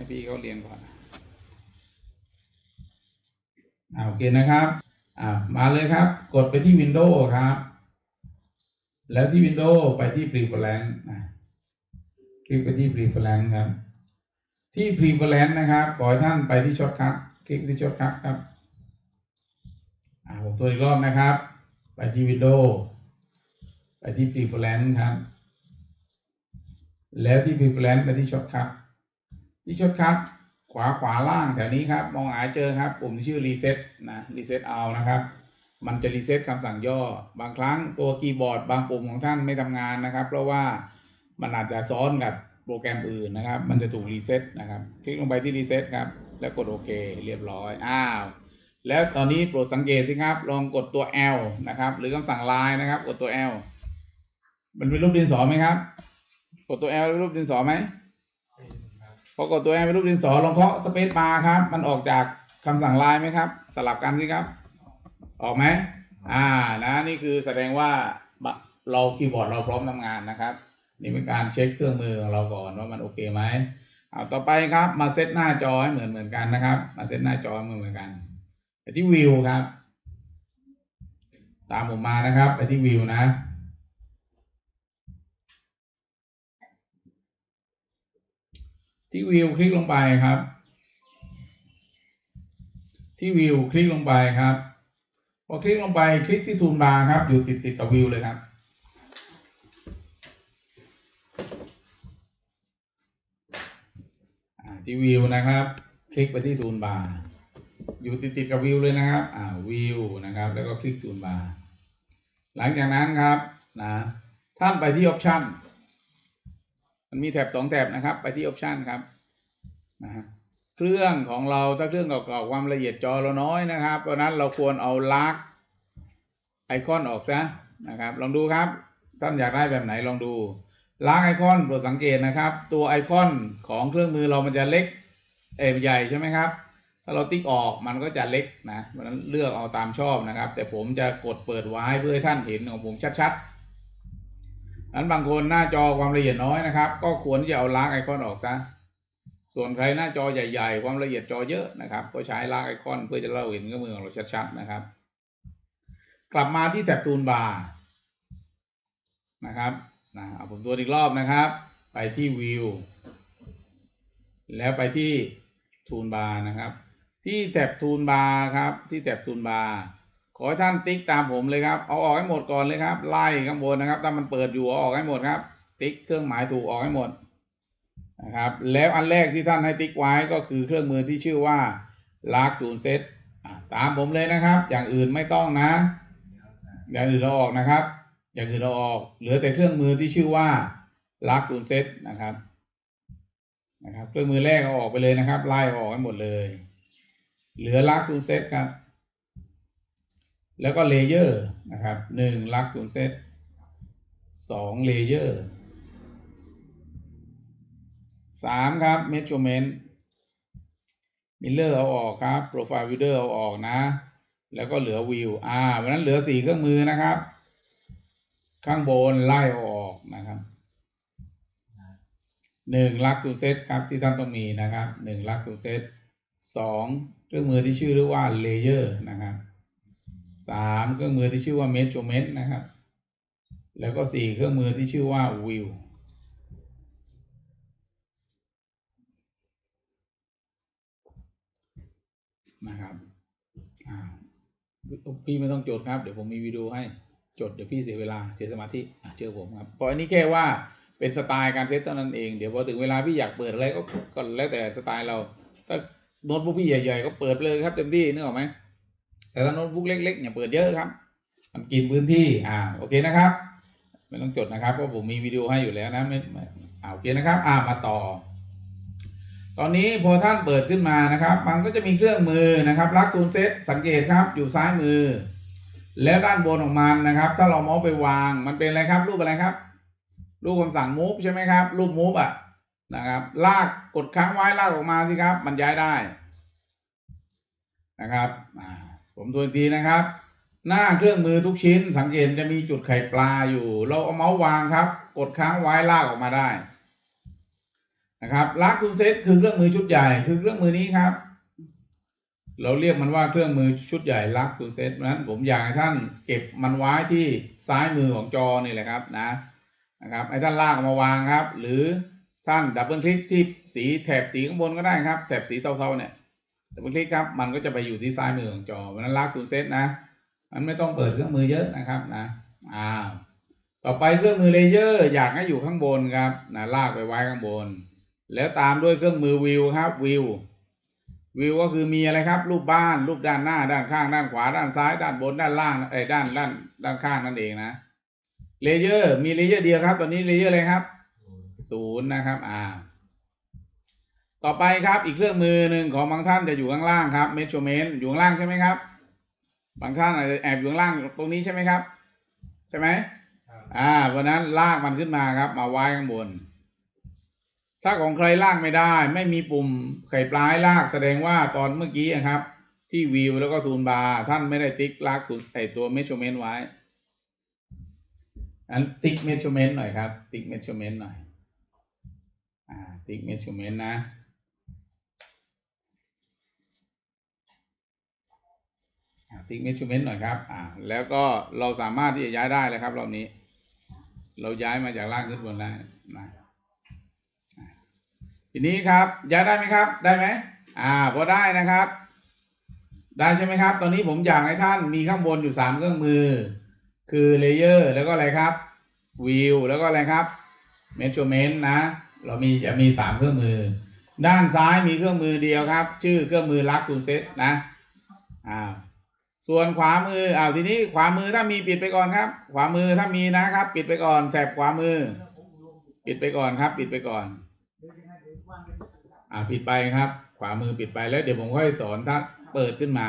ให้พี่เขาเรียงก่อนโอเคนะครับมาเลยครับกดไปที่ Windows ครับแล้วที่ Windows ไปที่ Preference คลิกไปที่ Preference ครับที่ Preference นะครับขอให้ท่านไปที่ Shortcut คลิกที่ Shortcut ครับผมตัวอีกรอบนะครับไปที่ Windows ไปที่ Preference ครับแล้วที่ Preference ไปที่ Shortcut ที่ Shortcutขวาล่างแถวนี้ครับมองหาเจอครับปุ่มที่ชื่อ reset นะ reset out นะครับมันจะ reset คำสั่งย่อบางครั้งตัวคีย์บอร์ดบางปุ่มของท่านไม่ทำงานนะครับเพราะว่ามันอาจจะซ้อนกับโปรแกรมอื่นนะครับมันจะถูก reset นะครับคลิกลงไปที่ reset ครับแล้วกดโอเคเรียบร้อยแล้วตอนนี้โปรดสังเกตสิครับลองกดตัว L นะครับหรือคำสั่ง line นะครับกดตัว L มันเป็นรูปดินสอไหมครับกดตัว L รูปดินสอไหมพอกดตัวแอลเป็นรูปดินสอลองเคาะสเปซบาร์ครับมันออกจากคำสั่งไลน์ไหมครับสลับกันสิครับออกไหมนะนี่คือแสดงว่าเราคีย์บอร์ดเราพร้อมทำงานนะครับนี่เป็นการเช็คเครื่องมือของเราก่อนว่ามันโอเคไหมต่อไปครับมาเซตหน้าจอให้เหมือนกันนะครับมาเซตหน้าจอเหมือนกันไปที่วิวครับตามผมมานะครับไปที่วิวนะที่วิวคลิกลงไปครับที่วิวคลิกลงไปครับพอคลิกลงไปคลิกที่ทูลบาร์ครับอยู่ติดกับวิวเลยครับที่วิวนะครับคลิกไปที่ทูลบาร์อยู่ติดกับวิวเลยนะครับวิวนะครับแล้วก็คลิกทูลบาร์หลังจากนั้นครับนะท่านไปที่ออปชั่นมันมีแถบ2แถบนะครับไปที่ Option ครับเครื่องของเราถ้าเครื่องเก่าๆความละเอียดจอเราน้อยนะครับเพราะนั้นเราควรเอาลักไอคอนออกซะนะครับลองดูครับท่านอยากได้แบบไหนลองดูลักไอคอนโปรดสังเกตนะครับตัวไอคอนของเครื่องมือเรามันจะเล็กใหญ่ใช่ไหมครับถ้าเราติ๊กออกมันก็จะเล็กนะเพราะนั้นเลือกเอาตามชอบนะครับแต่ผมจะกดเปิดไว้เพื่อให้ท่านเห็นของผมชัดๆนั้นบางคนหน้าจอความละเอียดน้อยนะครับก็ควรที่จะเอาลักไอคอนออกซะส่วนใครหน้าจอใหญ่ๆความละเอียดจอเยอะนะครับก็ใช้ลักไอคอนเพื่อจะเล่าเห็นเครื่องมือของเราชัดๆนะครับกลับมาที่แถบทูลบาร์นะครับเอาผมตัวอีกรอบนะครับไปที่วิวแล้วไปที่ทูลบาร์นะครับที่แถบทูลบาร์ครับที่แถบทูลบาร์ขอให้ท่านติ๊กตามผมเลยครับเอาออกให้หมดก่อนเลยครับไล่ข้างบนนะครับถ้ามันเปิดอยู่เอาออกให้หมดครับติ๊กเครื่องหมายถูกออกให้หมดนะครับแล้วอันแรกที่ท่านให้ติ๊กไว้ก็คือเครื่องมือที่ชื่อว่าลักทูลเซตตามผมเลยนะครับอย่างอื่นไม่ต้องนะอย่างอื่นเราออกนะครับอย่างอื่นเราออกเหลือแต่เครื่องมือที่ชื่อว่าลักทูลเซตนะครับเครื่องมือแรกเอาออกไปเลยนะครับไล่ออกให้หมดเลยเหลือลักทูลเซตครับแล้วก็เลเยอร์นะครับ1ลักทูลเซต2เลเยอร์3ครับเมชเมนต์มิลเลอร์เอาออกครับโปรไฟล์วิวเดอร์เอาออกนะแล้วก็เหลือวิวเพราะนั้นเหลือ4เครื่องมือนะครับข้างบนไล่เอาออกนะครับ1ลักทูลเซตครับที่ท่านต้องมีนะครับ1ลักทูลเซต2เครื่องมือที่ชื่อว่าเลเยอร์นะครับ3เครื่องมือที่ชื่อว่า measurement นะครับแล้วก็4เครื่องมือที่ชื่อว่า view นะครับพี่ไม่ต้องจดครับเดี๋ยวผมมีวิดีโอให้จดเดี๋ยวพี่เสียเวลาเสียสมาธิเจอผมครับเพราะอันนี้แค่ว่าเป็นสไตล์การเซตเท่านั้นเองเดี๋ยวพอถึงเวลาพี่อยากเปิดอะไรก็แล้วแต่สไตล์เราถ้าโน้ตบุ๊กพี่ใหญ่ๆก็เปิดเลยครับเต็มที่นึกออกไหมแต่ถ้าโน้ตบุ๊กเล็กๆอย่าเปิดเยอะครับมันกินพื้นที่โอเคนะครับไม่ต้องจดนะครับเพราะผมมีวิดีโอให้อยู่แล้วนะไม่โอเคนะครับมาต่อตอนนี้พอท่านเปิดขึ้นมานะครับมันก็จะมีเครื่องมือนะครับลักทูลเซตสังเกตครับอยู่ซ้ายมือแล้วด้านบนของมันนะครับถ้าเราเมาส์ไปวางมันเป็นอะไรครับรูปอะไรครับรูปคำสั่ง move ใช่ไหมครับรูป move นะครับลากกดค้างไว้ลากออกมาสิครับมันย้ายได้นะครับผมตัวทีนะครับหน้าเครื่องมือทุกชิ้นสังเกตจะมีจุดไข่ปลาอยู่เราเอาเมาส์วางครับกดค้างไว้ลากออกมาได้ นะครับลักทูเซตคือเครื่องมือชุดใหญ่คือเครื่องมือนี้ครับเราเรียกมันว่าเครื่องมือชุดใหญ่ลักทูเซตนั้นผมอยากให้ท่านเก็บมันไว้ที่ซ้ายมือของจอนี่แหละครับนะครับให้ท่านลากมาวางครับหรือท่านดับเบิลคลิกที่สีแถบสีข้างบนก็ได้ครับแถบสีเทาๆเนี่ยดับเบิลคลิกครับมันก็จะไปอยู่ที่ซ้ายมือของจอเพราะนั้นลักทูเซตนะมันไม่ต้องเปิดเครื่องมือเยอะนะครับนะต่อไปเครื่องมือเลเยอร์อยากให้อยู่ข้างบนครับนะลากไปไว้ข้างบนแล้วตามด้วยเครื่องมือวิวครับวิวก็คือมีอะไรครับรูปบ้านรูปด้านหน้าด้านข้างด้านขวาด้านซ้ายด้านบนด้านล่างไอ้ด้านข้างนั่นเองนะเลเยอร์มีเลเยอร์เดียวครับตอนนี้เลเยอร์อะไรครับ0นะครับต่อไปครับอีกเครื่องมือหนึ่งของบางท่านจะอยู่ข้างล่างครับ measurement อยู่ข้างล่างใช่ไหมครับบางท่านอาจจะแอบอยู่ข้างล่างตรงนี้ใช่ไหมครับใช่ไหมเพราะนั้นลากมันขึ้นมาครับมาไว้ข้างบนถ้าของใครลากไม่ได้ไม่มีปุ่มไขปลายลากแสดงว่าตอนเมื่อกี้นะครับที่วิวแล้วก็ทูลบาร์ท่านไม่ได้ติ๊กลากใส่ตัว measurement ไว้ติ๊ก measurement หน่อยครับติ๊ก measurement หน่อยติ๊ก measurement นะติ๊ก measurement หน่อยครับแล้วก็เราสามารถที่จะย้ายได้เลยครับรอบนี้เราย้ายมาจากล่างขึ้นบนแล้วทีนี้ครับย้ายได้ไหมครับได้ไหมพอได้นะครับได้ใช่ไหมครับตอนนี้ผมอยากให้ท่านมีข้างบนอยู่3เครื่องมือคือเลเยอร์แล้วก็อะไรครับวิวแล้วก็อะไรครับเมชเชอร์เมนต์นะเราจะมี3เครื่องมือด้านซ้ายมีเครื่องมือเดียวครับชื่อเครื่องมือลักทูเซตนะส่วนขวามือทีนี้ขวามือถ้ามีปิดไปก่อนครับขวามือถ้ามีนะครับปิดไปก่อนแถบขวามือปิดไปก่อนครับปิดไปก่อนปิดไปครับขวามือปิดไปแล้วเดี๋ยวผมค่อยสอนท่านเปิดขึ้นมา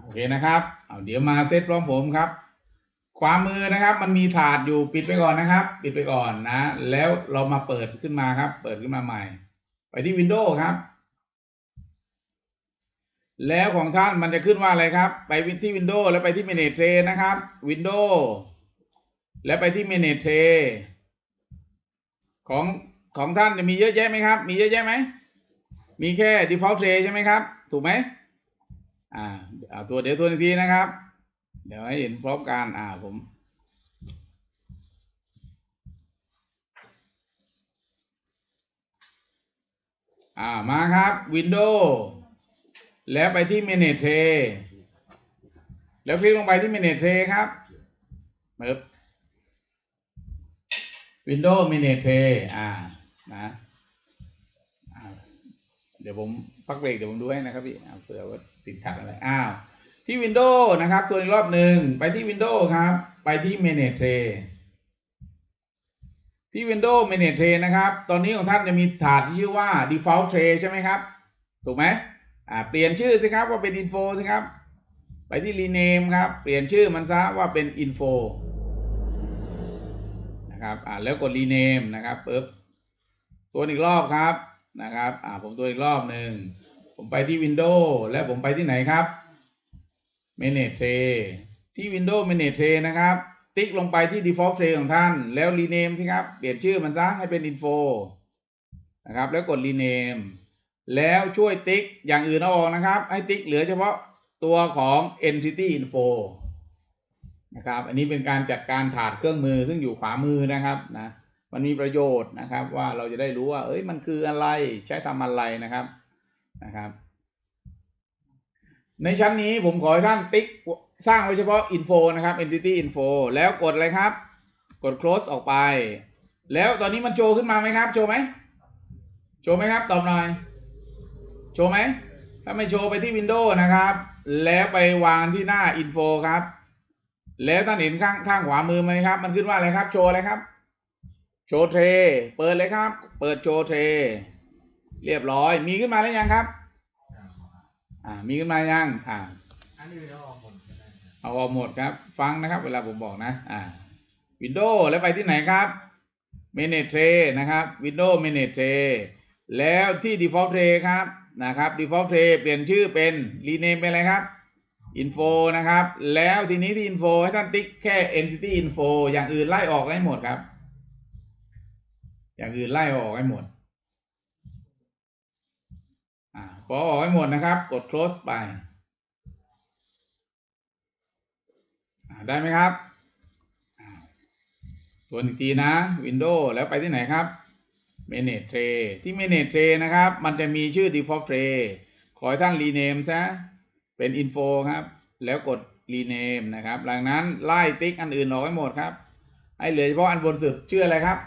โอเคนะครับเดี๋ยวมาเซตพร้อมผมครับขวามือนะครับมันมีถาดอยู่ปิดไปก่อนนะครับปิดไปก่อนนะแล้วเรามาเปิดขึ้นมาครับเปิดขึ้นมาใหม่ไปที่ Windows ครับแล้วของท่านมันจะขึ้นว่าอะไรครับไปที่ Windows แล้วไปที่ Manage Tray นะครับ Windows แล้วไปที่ Manage Tray ของท่านจะมีเยอะแยะไหมครับมีเยอะแยะไหมมีแค่ Default Tray ใช่ไหมครับถูกไหมตัวเดี๋ยวตัวหนึ่งทีนะครับเดี๋ยวให้เห็นพร้อมกันผมมาครับ Windows แล้วไปที่ Manage Tray แล้วคลิกลงไปที่ Manage Tray ครับWindows Manage Tray นะเดี๋ยวผมพักเบรกเดี๋ยวผมดูให้นะครับพี่เผื่อว่าติดขัดอะไรที่ Windows นะครับตัวอีกรอบหนึ่งไปที่ Windows ครับไปที่ Manage Tray ที่ Windows Manage Tray นะครับตอนนี้ของท่านจะมีถาดที่ชื่อว่า Default Tray ใช่ไหมครับถูกไหมเปลี่ยนชื่อสิครับว่าเป็น Info สิครับไปที่ Rename ครับเปลี่ยนชื่อมันซะว่าเป็น Info นะครับแล้วกด Rename นะครับปึ๊บตัวอีกรอบครับนะครับผมตัวอีกรอบหนึ่งผมไปที่ Windows และผมไปที่ไหนครับ Manage Tray ที่ Windows Manage Tray นะครับติ๊กลงไปที่ Default Tray ของท่านแล้ว Rename สิครับเปลี่ยนชื่อมันซะให้เป็น Info นะครับแล้วกด Rename แล้วช่วยติ๊กอย่างอื่นออกนะครับให้ติ๊กเหลือเฉพาะตัวของ Entity Info นะครับอันนี้เป็นการจัดการถาดเครื่องมือซึ่งอยู่ขวามือนะครับนะมันมีประโยชน์นะครับว่าเราจะได้รู้ว่ามันคืออะไรใช้ทำอะไรนะครับในชั้นนี้ผมขอให้ท่านติ๊กสร้างไว้เฉพาะ Info นะครับ Entity Info แล้วกดอะไรครับกด Close ออกไปแล้วตอนนี้มันโชว์ขึ้นมาไหมครับโชว์ไหมโชว์ไหมครับตอบหน่อยโชว์ไหมถ้าไม่โชว์ไปที่ Windows นะครับแล้วไปวางที่หน้า Info ครับแล้วท่านเห็นข้างขวามือไหมครับมันขึ้นว่าอะไรครับโชว์อะไรครับโชว์เทรเปิดเลยครับเปิดโชว์เทรเรียบร้อยมีขึ้นมาแล้วยังครับมีขึ้นมายังเอาออกหมดครับฟังนะครับเวลาผมบอกนะWindows แล้วไปที่ไหนครับ Manage Tray นะครับ Windows Manage Tray แล้วที่ Default Tray ครับนะครับ Default Tray เปลี่ยนชื่อเป็น Rename เป็นอะไรครับ Info นะครับแล้วทีนี้ที่ Info ให้ท่านติ๊กแค่ Entity Info อย่างอื่นไล่ออกให้หมดครับอย่างอื่นไล่ออกให้หมด ขอออกให้หมดนะครับกด close ไปได้ไหมครับส่วนอีกทีนะ Windows แล้วไปที่ไหนครับ Manage Tray ที่ Manage Tray นะครับมันจะมีชื่อ Default Tray ขอให้ท่าน rename ซะเป็น Info ครับแล้วกด rename นะครับหลังนั้นไล่ติ๊กอันอื่นออกให้หมดครับให้เหลือเฉพาะอันบนสุดชื่ออะไรครับ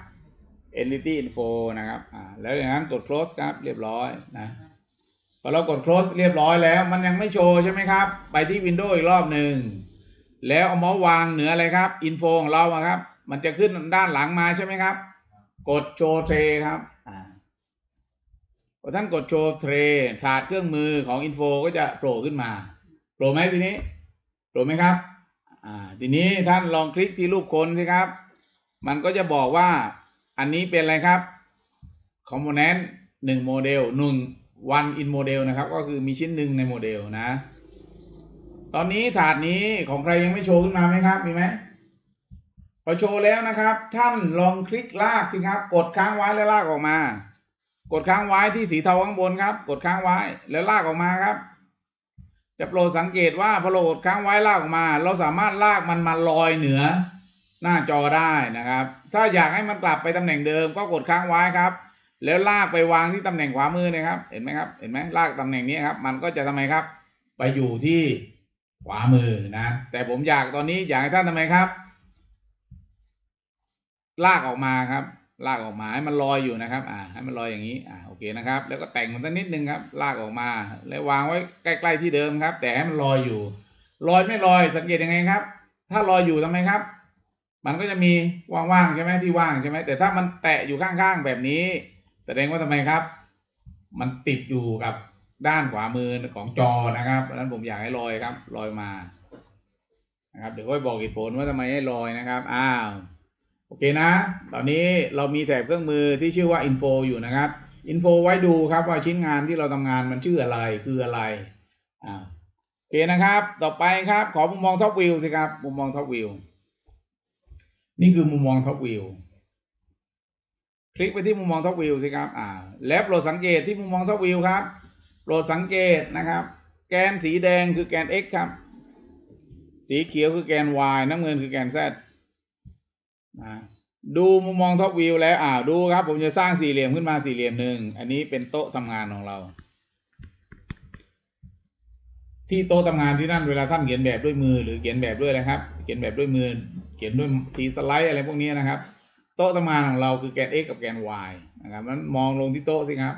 Entity Info นะครับแล้วอย่างนั้นกด close ครับเรียบร้อยนะพอเรากด close เรียบร้อยแล้วมันยังไม่โชว์ใช่ไหมครับไปที่ Windows อีกรอบหนึ่งแล้วเอาเมาส์วางเหนืออะไรครับ Info ของเราครับมันจะขึ้นด้านหลังมาใช่ไหมครับกดโชว์เทรครับพอท่านกดโชว์เทรถาดเครื่องมือของ Info ก็จะโผล่ขึ้นมาโผล่ไหมทีนี้โผล่ไหมครับทีนี้ท่านลองคลิกที่รูปคนสิครับมันก็จะบอกว่าอันนี้เป็นอะไรครับ Component 1 Model 1 One in Model นะครับก็คือมีชิ้นหนึ่งในโมเดลนะตอนนี้ถาดนี้ของใครยังไม่โชว์ขึ้นมาไหมครับมีไหมพอโชว์แล้วนะครับท่านลองคลิกลากสิครับกดค้างไว้แล้วลากออกมากดค้างไว้ที่สีเทาข้างบนครับกดค้างไว้แล้วลากออกมาครับจะโปรดสังเกตว่าพอเรากดค้างไว้ลากออกมาเราสามารถลากมันมาลอยเหนือหน้าจอได้นะครับถ้าอยากให้มันกลับไปตำแหน่งเดิมก็กดค้างไว้ครับแล้วลากไปวางที่ตำแหน่งขวามือนะครับเห็นไหมครับเห็นไหมลากตำแหน่งนี้ครับมันก็จะทำไมครับไปอยู่ที่ขวามือนะแต่ผมอยากตอนนี้อยากให้ท่านทำไมครับลากออกมาครับลากออกมาให้มันลอยอยู่นะครับให้มันลอยอย่างนี้โอเคนะครับแล้วก็แต่งมันสักนิดนึงครับลากออกมาแล้ววางไว้ใกล้ๆที่เดิมครับแต่ให้มันลอยอยู่ลอยไม่ลอยสังเกตยังไงครับถ้าลอยอยู่ทำไมครับมันก็จะมีว่างๆใช่ไหมที่ว่างใช่ไหมแต่ถ้ามันแตะอยู่ข้างๆแบบนี้แสดงว่าทำไมครับมันติดอยู่กับด้านขวามือของจอนะครับดังนั้นผมอยากให้ลอยครับลอยมานะครับเดี๋ยวค่อยบอกเหตุผลว่าทำไมให้ลอยนะครับโอเคนะตอนนี้เรามีแถบเครื่องมือที่ชื่อว่า Info อยู่นะครับ Info ไว้ดูครับว่าชิ้นงานที่เราทำงานมันชื่ออะไรคืออะไรโอเคนะครับต่อไปครับขอมุมมองท็อปวิวสิครับมุมมองท็อปวิวนี่คือมุมมองท็อปวิวคลิกไปที่มุมมองท็อปวิวสิครับแล้วโปรดสังเกตที่มุมมองท็อปวิวครับโปรดสังเกตนะครับแกนสีแดงคือแกน X ครับสีเขียวคือแกน Y น้ำเงินคือแกน Zดูมุมมองท็อปวิวแล้วดูครับผมจะสร้างสี่เหลี่ยมขึ้นมาสี่เหลี่ยมหนึ่งอันนี้เป็นโต๊ะทำงานของเราที่โต๊ะทำงานที่นั่นเวลาท่านเขียนแบบด้วยมือหรือเขียนแบบด้วยนะครับเขียนแบบด้วยมือเขียนด้วยทีสไลด์อะไรพวกนี้นะครับโต๊ะทำงานของเราคือแกน x กับแกน y นะครับนั้นมองลงที่โต๊ะสิครับ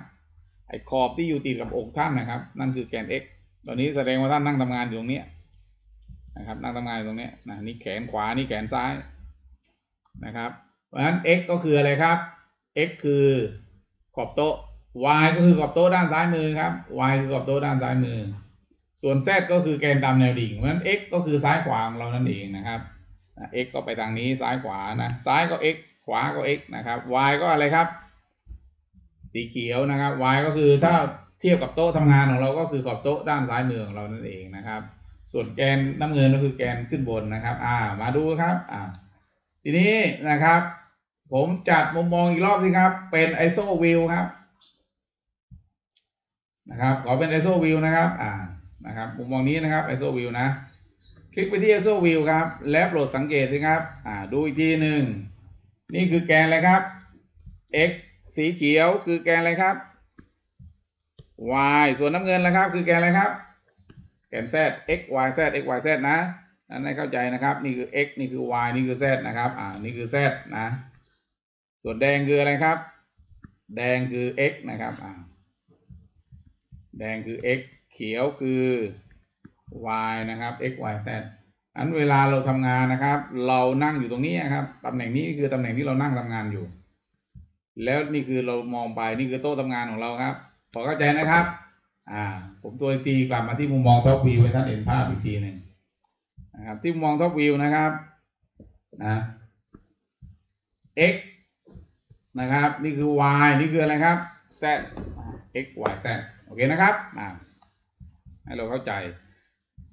ไอ้ขอบที่อยู่ติดกับอกท่านนะครับนั่นคือแกน x ตอนนี้แสดงว่าท่านนั่งทำงานอยู่ตรงนี้นะครับนั่งทำงานอยู่ตรงนี้นี่แขนขวานี่แขนซ้ายนะครับเพราะฉะนั้น x ก็คืออะไรครับ x คือขอบโต๊ะ y ก็คือขอบโต๊ะด้านซ้ายมือครับ y คือขอบโต๊ะด้านซ้ายมือส่วน z ก็คือแกนตามแนวดิ่งเพราะฉะนั้น x ก็คือซ้ายขวาของเรานั่นเองนะครับ x ก็ไปทางนี้ซ้ายขวานะซ้ายก็ x ขวาก็ x นะครับ y ก็อะไรครับสีเขียวนะครับ y ก็คือถ้าเทียบกับโต๊ะทำงานของเราก็คือขอบโต๊ะด้านซ้ายมือของเรานั่นเองนะครับส่วนแกนน้ำเงินก็คือแกนขึ้นบนนะครับมาดูครับทีนี้นะครับผมจัดมุมมองอีกรอบสิครับเป็น ISO view ครับนะครับขอเป็น ISO view นะครับนะครับมุมมองนี้นะครับ ISO view นะคลิกไปที่ ISO view ครับแล้วโปรดสังเกตสิครับดูอีกทีหนึ่งนี่คือแกนอะไรครับ x สีเขียวคือแกนอะไรครับ y ส่วนน้ำเงินนะครับคือแกนอะไรครับแกน z x y z x y z นะอันนี้เข้าใจนะครับนี่คือ x นี่คือ y นี่คือ z นะครับนี่คือ z นะส่วนแดงคืออะไรครับแดงคือ x นะครับแดงคือ x เขียวคือ y นะครับ x y z อันเวลาเราทำงานนะครับเรานั่งอยู่ตรงนี้ครับตำแหน่งนี้คือตำแหน่งที่เรานั่งทำงานอยู่แล้วนี่คือเรามองไปนี่คือโต๊ะทำงานของเราครับพอเข้าใจนะครับผมตัวทีกลับมาที่มุมมองท็อปวิวให้ท่านเห็นภาพอีกทีหนึ่งนะครับที่มองท็อปวิวนะครับx นะครับนี่คือ y นี่คืออะไรครับ z x y z โอเคนะครับให้เราเข้าใจ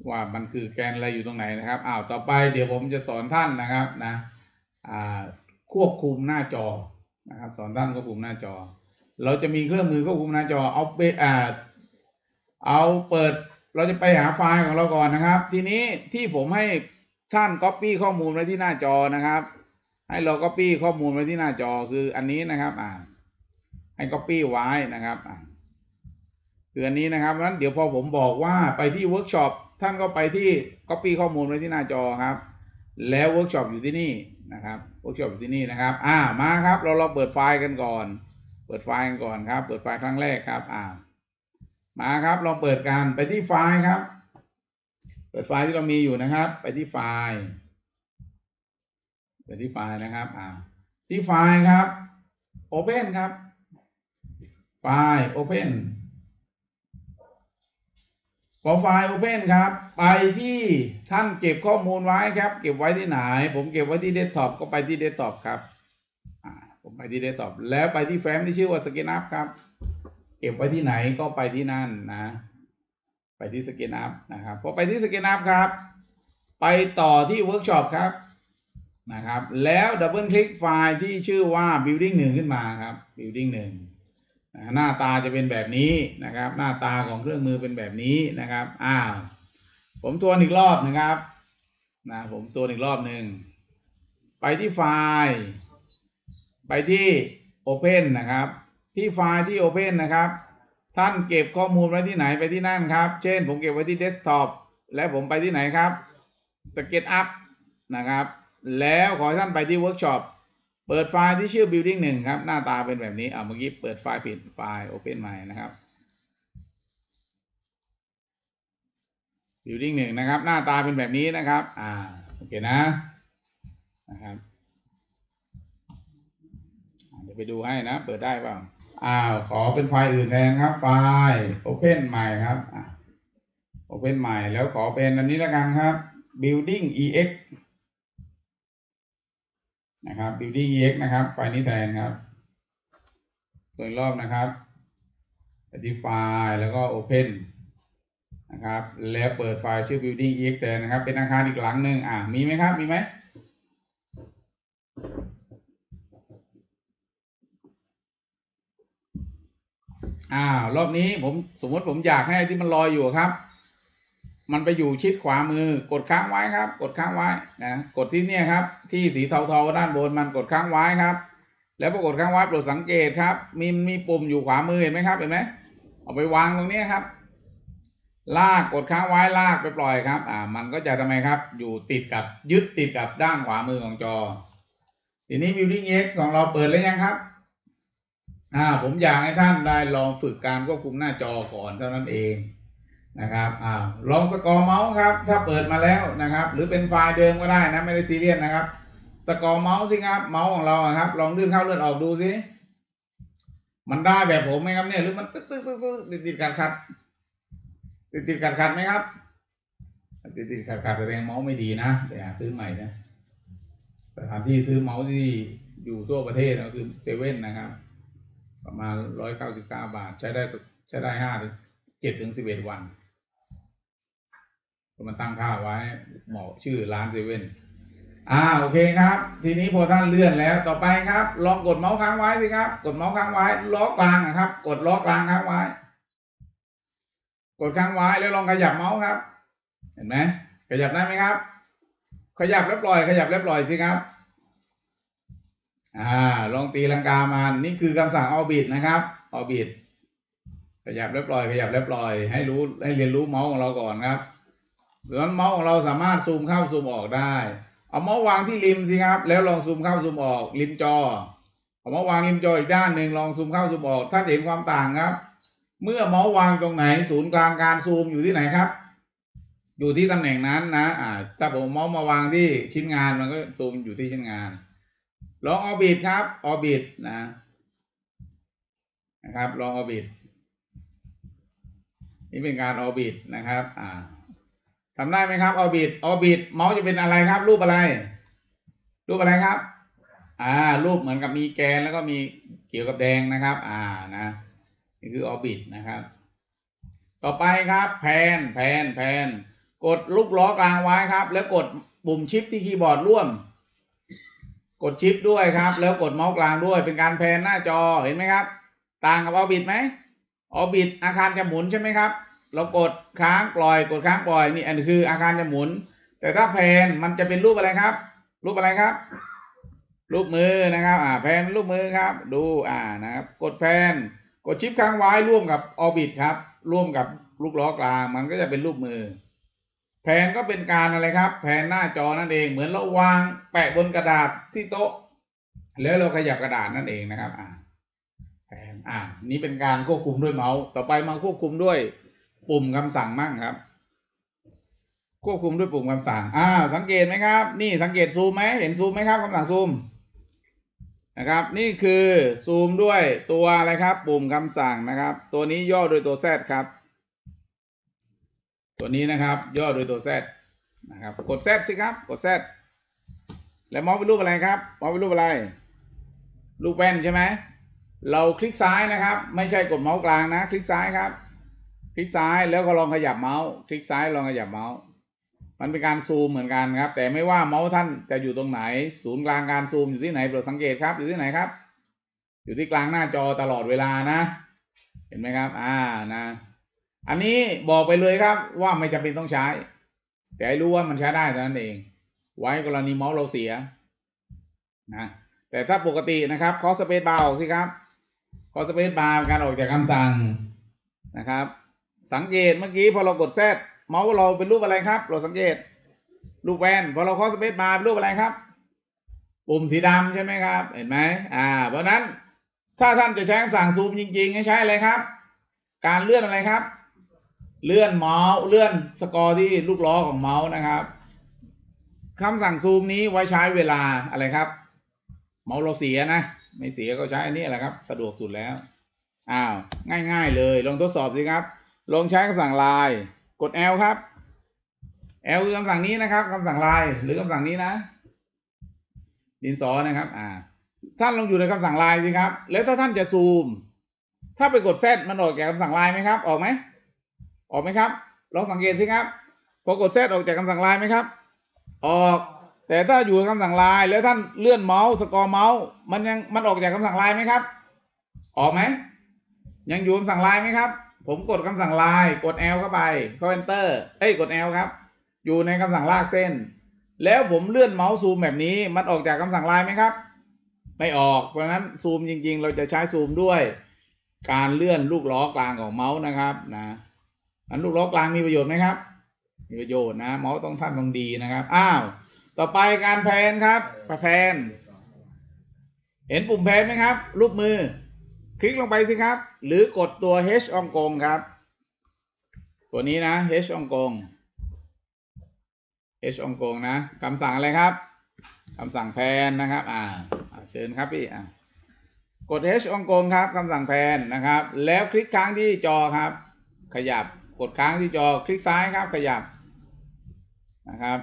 ว่ามันคือแกนอะไรอยู่ตรงไหนนะครับต่อไปเดี๋ยวผมจะสอนท่านนะครับควบคุมหน้าจอนะครับสอนท่านควบคุมหน้าจอเราจะมีเครื่องมือควบคุมหน้าจอเอา เอาเปิดเราจะไปหาไฟล์ของเราก่อนนะครับทีนี้ที่ผมให้ท่าน Copy ข้อมูลไว้ที่หน้าจอนะครับให้เรา Copy ข้อมูลไว้ที่หน้าจอคืออันนี้นะครับให้ Copy ไว้นะครับคืออันนี้นะครับนั้นเดี๋ยวพอผมบอกว่าไปที่เวิร์กช็อปท่านก็ไปที่ Copy ข้อมูลไว้ที่หน้าจอครับแล้วเวิร์กช็อปอยู่ที่นี่นะครับเวิร์กช็อปอยู่ที่นี่นะครับมาครับเราลองเปิดไฟล์กันก่อนเปิดไฟล์กันก่อนครับเปิดไฟล์ครั้งแรกครับมาครับลองเปิดกันไปที่ไฟล์ครับเปิดไฟล์ที่เรามีอยู่นะครับไปที่ไฟล์นะครับที่ไฟล์ครับ Open ครับไฟล์ Open พอไฟล์ Open ครับไปที่ท่านเก็บข้อมูลไว้ครับเก็บไว้ที่ไหนผมเก็บไว้ที่ Desktop ก็ไปที่ Desktop ครับผมไปที่ Desktop แล้วไปที่แฟ้มที่ชื่อว่า SketchUp ครับเก็บไว้ที่ไหนก็ไปที่นั่นนะไปที่ SketchUp นะครับพอไปที่ SketchUp ครับไปต่อที่ Workshop ครับนะครับแล้วดับเบิลคลิกไฟล์ที่ชื่อว่า Building 1ขึ้นมาครับ Building 1หน้าตาจะเป็นแบบนี้นะครับหน้าตาของเครื่องมือเป็นแบบนี้นะครับผมทวนอีกรอบนะครับผมทวนอีกรอบหนึ่งไปที่ไฟล์ไปที่ Open นะครับที่ไฟล์ที่ Open นะครับท่านเก็บข้อมูลไว้ที่ไหนไปที่นั่นครับเช่นผมเก็บไว้ที่ Desktop และผมไปที่ไหนครับ SketchUp นะครับแล้วขอให้ท่านไปที่ Workshop เปิดไฟล์ที่ชื่อ Building 1ครับหน้าตาเป็นแบบนี้เมื่อกี้เปิดไฟล์ผิดไฟล์ Open ใหม่นะครับ Building 1นะครับหน้าตาเป็นแบบนี้นะครับโอเคนะครับเดี๋ยวไปดูให้นะเปิดได้เปล่าขอเป็นไฟล์อื่นแทนครับไฟล์ Open ใหม่ครับOpen ใหม่แล้วขอเป็นอันนี้ละกันครับ Building EX นะครับ Building EX นะครับไฟล์นี้แทนครับตัวรอบนะครับไปที่ไฟล์แล้วก็ Open นะครับแล้วเปิดไฟล์ชื่อ Building EX แทนนะครับเป็นอาคารอีกหลังหนึ่งมีไหมครับมีไหมรอบนี้ผมสมมติผมอยากให้ที่มันลอยอยู่ครับมันไปอยู่ชิดขวามือกดค้างไว้ครับกดค้างไว้นะกดที่เนี่ยครับที่สีเทาๆด้านบนมันกดค้างไว้ครับแล้วพอกดค้างไว้โปรดสังเกตครับมีปุ่มอยู่ขวามือเห็นไหมครับเห็นไหมเอาไปวางตรงนี้ครับลากกดค้างไว้ลากไปปล่อยครับมันก็จะทำไมครับอยู่ติดกับยึดติดกับด้านขวามือของจอทีนี้ Building X ของเราเปิดแล้วยังครับผมอยากให้ท่านได้ลองฝึกการควบคุมหน้าจอก่อนเท่านั้นเองนะครับลองสกอร์เมาส์ครับถ้าเปิดมาแล้วนะครับหรือเป็นไฟล์เดิมก็ได้นะไม่ได้ซีเรียสนะครับสกอร์เมาส์สิครับเมาส์ของเราครับลองเลื่อนเข้าเลื่อนออกดูสิมันได้แบบผมไหมครับเนี่ยหรือมันตึ๊กตึ๊กตึ๊กติดติดขัดๆติดขัดๆไหมครับติดขัดๆแสดงเมาส์ไม่ดีนะเดี๋ยวซื้อใหม่นะสถานที่ซื้อเมาส์ที่อยู่ทั่วประเทศก็คือเซเว่นนะครับประมาณ199 บาทใช้ได้7 ถึง 11 วันมันตั้งค่าไว้เหมาะชื่อร้านเซเว่นโอเคครับทีนี้พอท่านเลื่อนแล้วต่อไปครับลองกดเมาส์ค้างไว้สิครับกดเมาส์ค้างไว้ล้อกลางครับกดล้อกลางค้างไว้กดค้างไว้แล้วลองขยับเมาส์ครับเห็นไหมขยับได้ไหมครับขยับแล้วปล่อยขยับแล้วปล่อยสิครับลองตีลังกามันนี่คือคำสั่ง Orbit นะครับ Orbit ขยับแล้วปล่อยขยับแล้วปล่อยให้เรียนรู้เมาส์ของเราก่อนครับส่วนเมาส์ของเราสามารถซูมเข้าซูมออกได้เอาเมาส์วางที่ริมสิครับแล้วลองซูมเข้าซูมออกริมจอเอาเมาส์วางริมจออีกด้านหนึ่งลองซูมเข้าซูมออกท่านเห็นความต่างครับเมื่อเมาส์วางตรงไหนศูนย์กลางการซูมอยู่ที่ไหนครับอยู่ที่ตำแหน่งนั้นนะถ้าผมเมาส์มาวางที่ชิ้นงานมันก็ซูมอยู่ที่ชิ้นงานลอง Orbit ครับ Orbit นะครับลอง Orbit นี่เป็นการ Orbit นะครับทำได้ไหมครับ Orbit Orbit เมาส์จะเป็นอะไรครับรูปอะไรรูปอะไรครับรูปเหมือนกับมีแกนแล้วก็มีเกี่ยวกับแดงนะครับนี่คือ Orbit นะครับต่อไปครับแพนกดลูกล้อกลางไว้ครับแล้วกดปุ่มชิปที่คีย์บอร์ดร่วมกดชิปด้วยครับแล้วกดเมาส์กลางด้วยเป็นการแพนหน้าจอเห็นไหมครับต่างกับออร์บิทไหมออร์บิทอาคารจะหมุนใช่ไหมครับ เรากดค้างปล่อยกดค้างปล่อยนี่อันนี้คืออาการจะหมุนแต่ถ้าแผนมันจะเป็นรูปอะไรครับรูปอะไรครับรูปมือนะครับแผนรูปมือครับดูนะครับกดแผนกดชิปค้างไว้ร่วมกับออร์บิทครับร่วมกับลูกล้อกลางมันก็จะเป็นรูปมือแผนก็เป็นการอะไรครับแผนหน้าจอนั่นเองเหมือนเราวางแปะบนกระดาษที่โต๊ะแล้วเราขยับกระดาษนั่นเองนะครับแผนนี้เป็นการควบคุมด้วยเมาส์ต่อไปมาควบคุมด้วยปุ่มคำสั่งมั่งครับควบคุมด้วยปุ่มคำสั่งสังเกตไหมครับนี่สังเกตซูมไหมเห็นซูมไหมครับคำสั่งซูมนะครับนี่คือซูมด้วยตัวอะไรครับปุ่มคำสั่งนะครับตัวนี้ย่อโดยตัว Z ครับตัวนี้นะครับย่อโดยตัว Z นะครับกด Z สิครับกด Z แล้วมองเป็นรูปอะไรครับมองเป็นรูปอะไรรูปแว่นใช่ไหมเราคลิกซ้ายนะครับไม่ใช่กดเมาส์กลางนะคลิกซ้ายครับคลิกซ้ายแล้วก็ลองขยับเมาส์คลิกซ้ายลองขยับเมาส์มันเป็นการซูมเหมือนกันครับแต่ไม่ว่าเมาส์ท่านจะอยู่ตรงไหนศูนย์กลางการซูมอยู่ที่ไหนโปรดสังเกตครับอยู่ที่ไหนครับอยู่ที่กลางหน้าจอตลอดเวลานะเห็นไหมครับนะอันนี้บอกไปเลยครับว่าไม่จำเป็นต้องใช้แต่ให้รู้ว่ามันใช้ได้เท่านั้นเองไว้กรณีเมาส์เราเสียนะแต่ถ้าปกตินะครับคอสเปซบาร์ออกสิครับคอสเปซบาร์เป็นการออกจากคำสั่งนะครับสังเกตเมื่อกี้พอเรากด Z เมาส์เราเป็นรูปอะไรครับเราสังเกตรูปแว่นพอเราคอสเปซบาร์เป็นรูปอะไรครับปุ่มสีดำใช่ไหมครับเห็นไหมเพราะนั้นถ้าท่านจะใช้คำสั่งซูมจริงๆให้ใช้อะไรครับการเลื่อนอะไรครับเลื่อนเมาส์เลื่อนสกอร์ที่ลูกล้อของเมาส์นะครับคำสั่งซูมนี้ไว้ใช้เวลาอะไรครับเมาส์เราเสียนะไม่เสียก็ใช้อันนี้แหละครับสะดวกสุดแล้วง่ายๆเลยลองทดสอบสิครับลองใช้คำสั่งไลน์กด L ครับ L คือคำสั่งนี้นะครับคำสั่งไลน์หรือคำสั่งนี้นะดินสอนะครับท่านลองอยู่ในคำสั่งไลน์สิครับแล้วถ้าท่านจะซูมถ้าไปกด Z มันออกจากคำสั่งไลน์ไหมครับออกไหมออกไหมครับลองสังเกตสิครับพอกด Z ออกจากคำสั่งไลน์ไหมครับออกแต่ถ้าอยู่คำสั่งไลน์แล้วท่านเลื่อนเมาส์สกอร์เมาส์มันออกจากคำสั่งไลน์ไหมครับออกไหมยังอยู่คำสั่งไลน์ไหมครับผมกดคำสั่งไลน์กด L เข้าไปเข้า Enter กด L ครับอยู่ในคำสั่งลากเส้นแล้วผมเลื่อนเมาส์ซูมแบบนี้มันออกจากคำสั่งไลน์ไหมครับไม่ออกเพราะนั้นซูมจริงๆเราจะใช้ซูมด้วยการเลื่อนลูกล้อกลางของเมาส์นะครับนะอันลูกล้อกลางมีประโยชน์ไหมครับมีประโยชน์นะเมาส์ต้องท่านต้องดีนะครับต่อไปการแพนครับแพนเห็นปุ่มแพนไหมครับรูปมือคลิกลงไปสิครับหรือกดตัว H ฮ่องกงครับตัวนี้นะ H ฮ่องกง H ฮ่องกงนะคำสั่งอะไรครับคำสั่งแพนนะครับเชิญครับพี่กด H ฮ่องกงครับคำสั่งแพนนะครับแล้วคลิกค้างที่จอครับขยับกดค้างที่จอคลิกซ้ายครับขยับนะครับ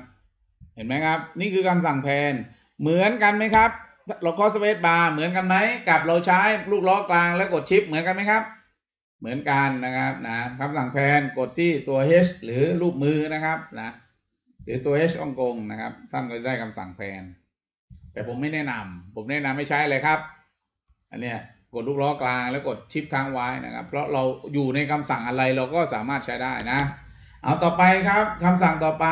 เห็นไหมครับนี่คือคำสั่งแพนเหมือนกันไหมครับเราคอสเปซบาร์เหมือนกันไหมกับเราใช้ลูกล้อกลางแล้วกดชิปเหมือนกันไหมครับเหมือนกันนะครับนะคำสั่งแพนกดที่ตัว H หรือรูปมือนะครับนะหรือตัว H ฮ่องกงนะครับท่านก็จะได้คำสั่งแพนแต่ผมไม่แนะนำผมแนะนำไม่ใช้เลยครับอันเนี้ยกดลูกล้อกลางแล้วกดชิปค้างไว้นะครับเพราะเราอยู่ในคำสั่งอะไรเราก็สามารถใช้ได้นะเอาต่อไปครับคำสั่งต่อไป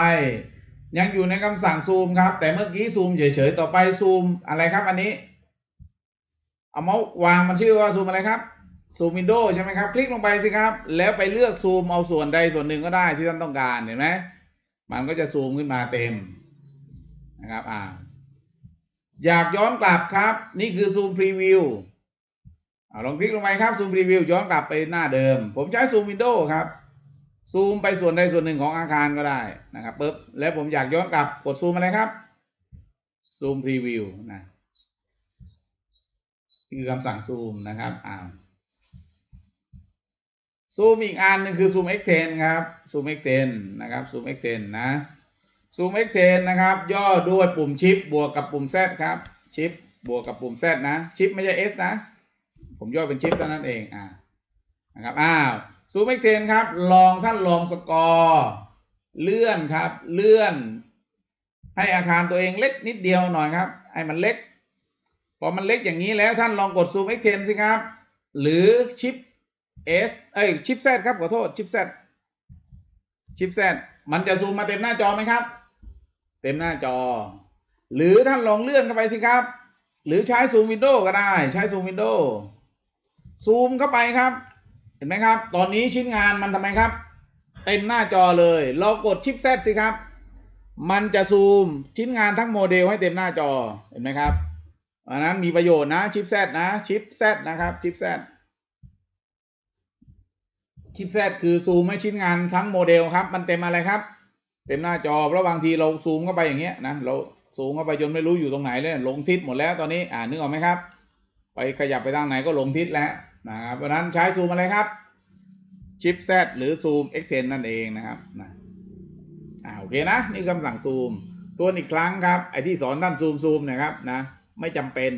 ยังอยู่ในคำสั่งซูมครับแต่เมื่อกี้ซูมเฉยๆต่อไปซูมอะไรครับอันนี้เอาเมาส์วางมันชื่อว่าซูมอะไรครับซูมวินโดว์ใช่ไหมครับคลิกลงไปสิครับแล้วไปเลือกซูมเอาส่วนใดส่วนหนึ่งก็ได้ที่ท่านต้องการเห็นไหมมันก็จะซูมขึ้นมาเต็มนะครับอยากย้อนกลับครับนี่คือซูมพรีวิวลองคลิกลงไปครับซูมพรีวิวย้อนกลับไปหน้าเดิมผมใช้ซูมวินโดว์ครับซูมไปส่วนใดส่วนหนึ่งของอาคารก็ได้นะครับปึ๊บแล้วผมอยากย้อนกลับกดซูมอะไรครับซูมพรีวิวนะคือคำสั่งซูมนะครับซูมอีกอันนึงคือซูม X10 ครับซูม X10 นะครับซูม X10 นะซูม X10 นะครับย่อด้วยปุ่มชิปบวกกับปุ่ม Z ครับชิปบวกกับปุ่ม Z นะชิปไม่ใช่ S นะผมย่อเป็นชิปเท่านั้นเองนะครับซูม X10 ครับลองท่านลองสกอร์เลื่อนครับเลื่อนให้อาคารตัวเองเล็กนิดเดียวหน่อยครับให้มันเล็กพอมันเล็กอย่างนี้แล้วท่านลองกดซูม X10 สิครับหรือชิป S ชิป Z ครับขอโทษชิป Z ชิปแซดมันจะซูมมาเต็มหน้าจอไหมครับเต็มหน้าจอหรือท่านลองเลื่อนเข้าไปสิครับหรือใช้ซูมวินโดว์ก็ได้ใช้ซูมวินโดว์ซูมเข้าไปครับเห็นไหมครับตอนนี้ชิ้นงานมันทำไมครับเต็มหน้าจอเลยเรากดชิปแซดสิครับมันจะซูมชิ้นงานทั้งโมเดลให้เต็มหน้าจอเห็นไหมครับอันนั้นมีประโยชน์นะชิปแซดนะชิปแซดนะครับชิปแซดชิปแซดคือซูมให้ชิ้นงานทั้งโมเดลครับมันเต็มอะไรครับเต็มหน้าจอเพราะบางทีเราซูมเข้าไปอย่างเงี้ยนะเราซูมเข้าไปจนไม่รู้อยู่ตรงไหนเลยหลงทิศหมดแล้วตอนนี้นึกออกไหมครับไปขยับไปทางไหนก็หลงทิศแล้วนะครับเพราะนั้นใช้ซูมอะไรครับชิปแซดหรือซูม Extend นั่นเองนะครับนะโอเคนะนี่คำสั่งซูมทวนอีกครั้งครับไอที่สอนท่านซูมนะครับนะไม่จำเป็น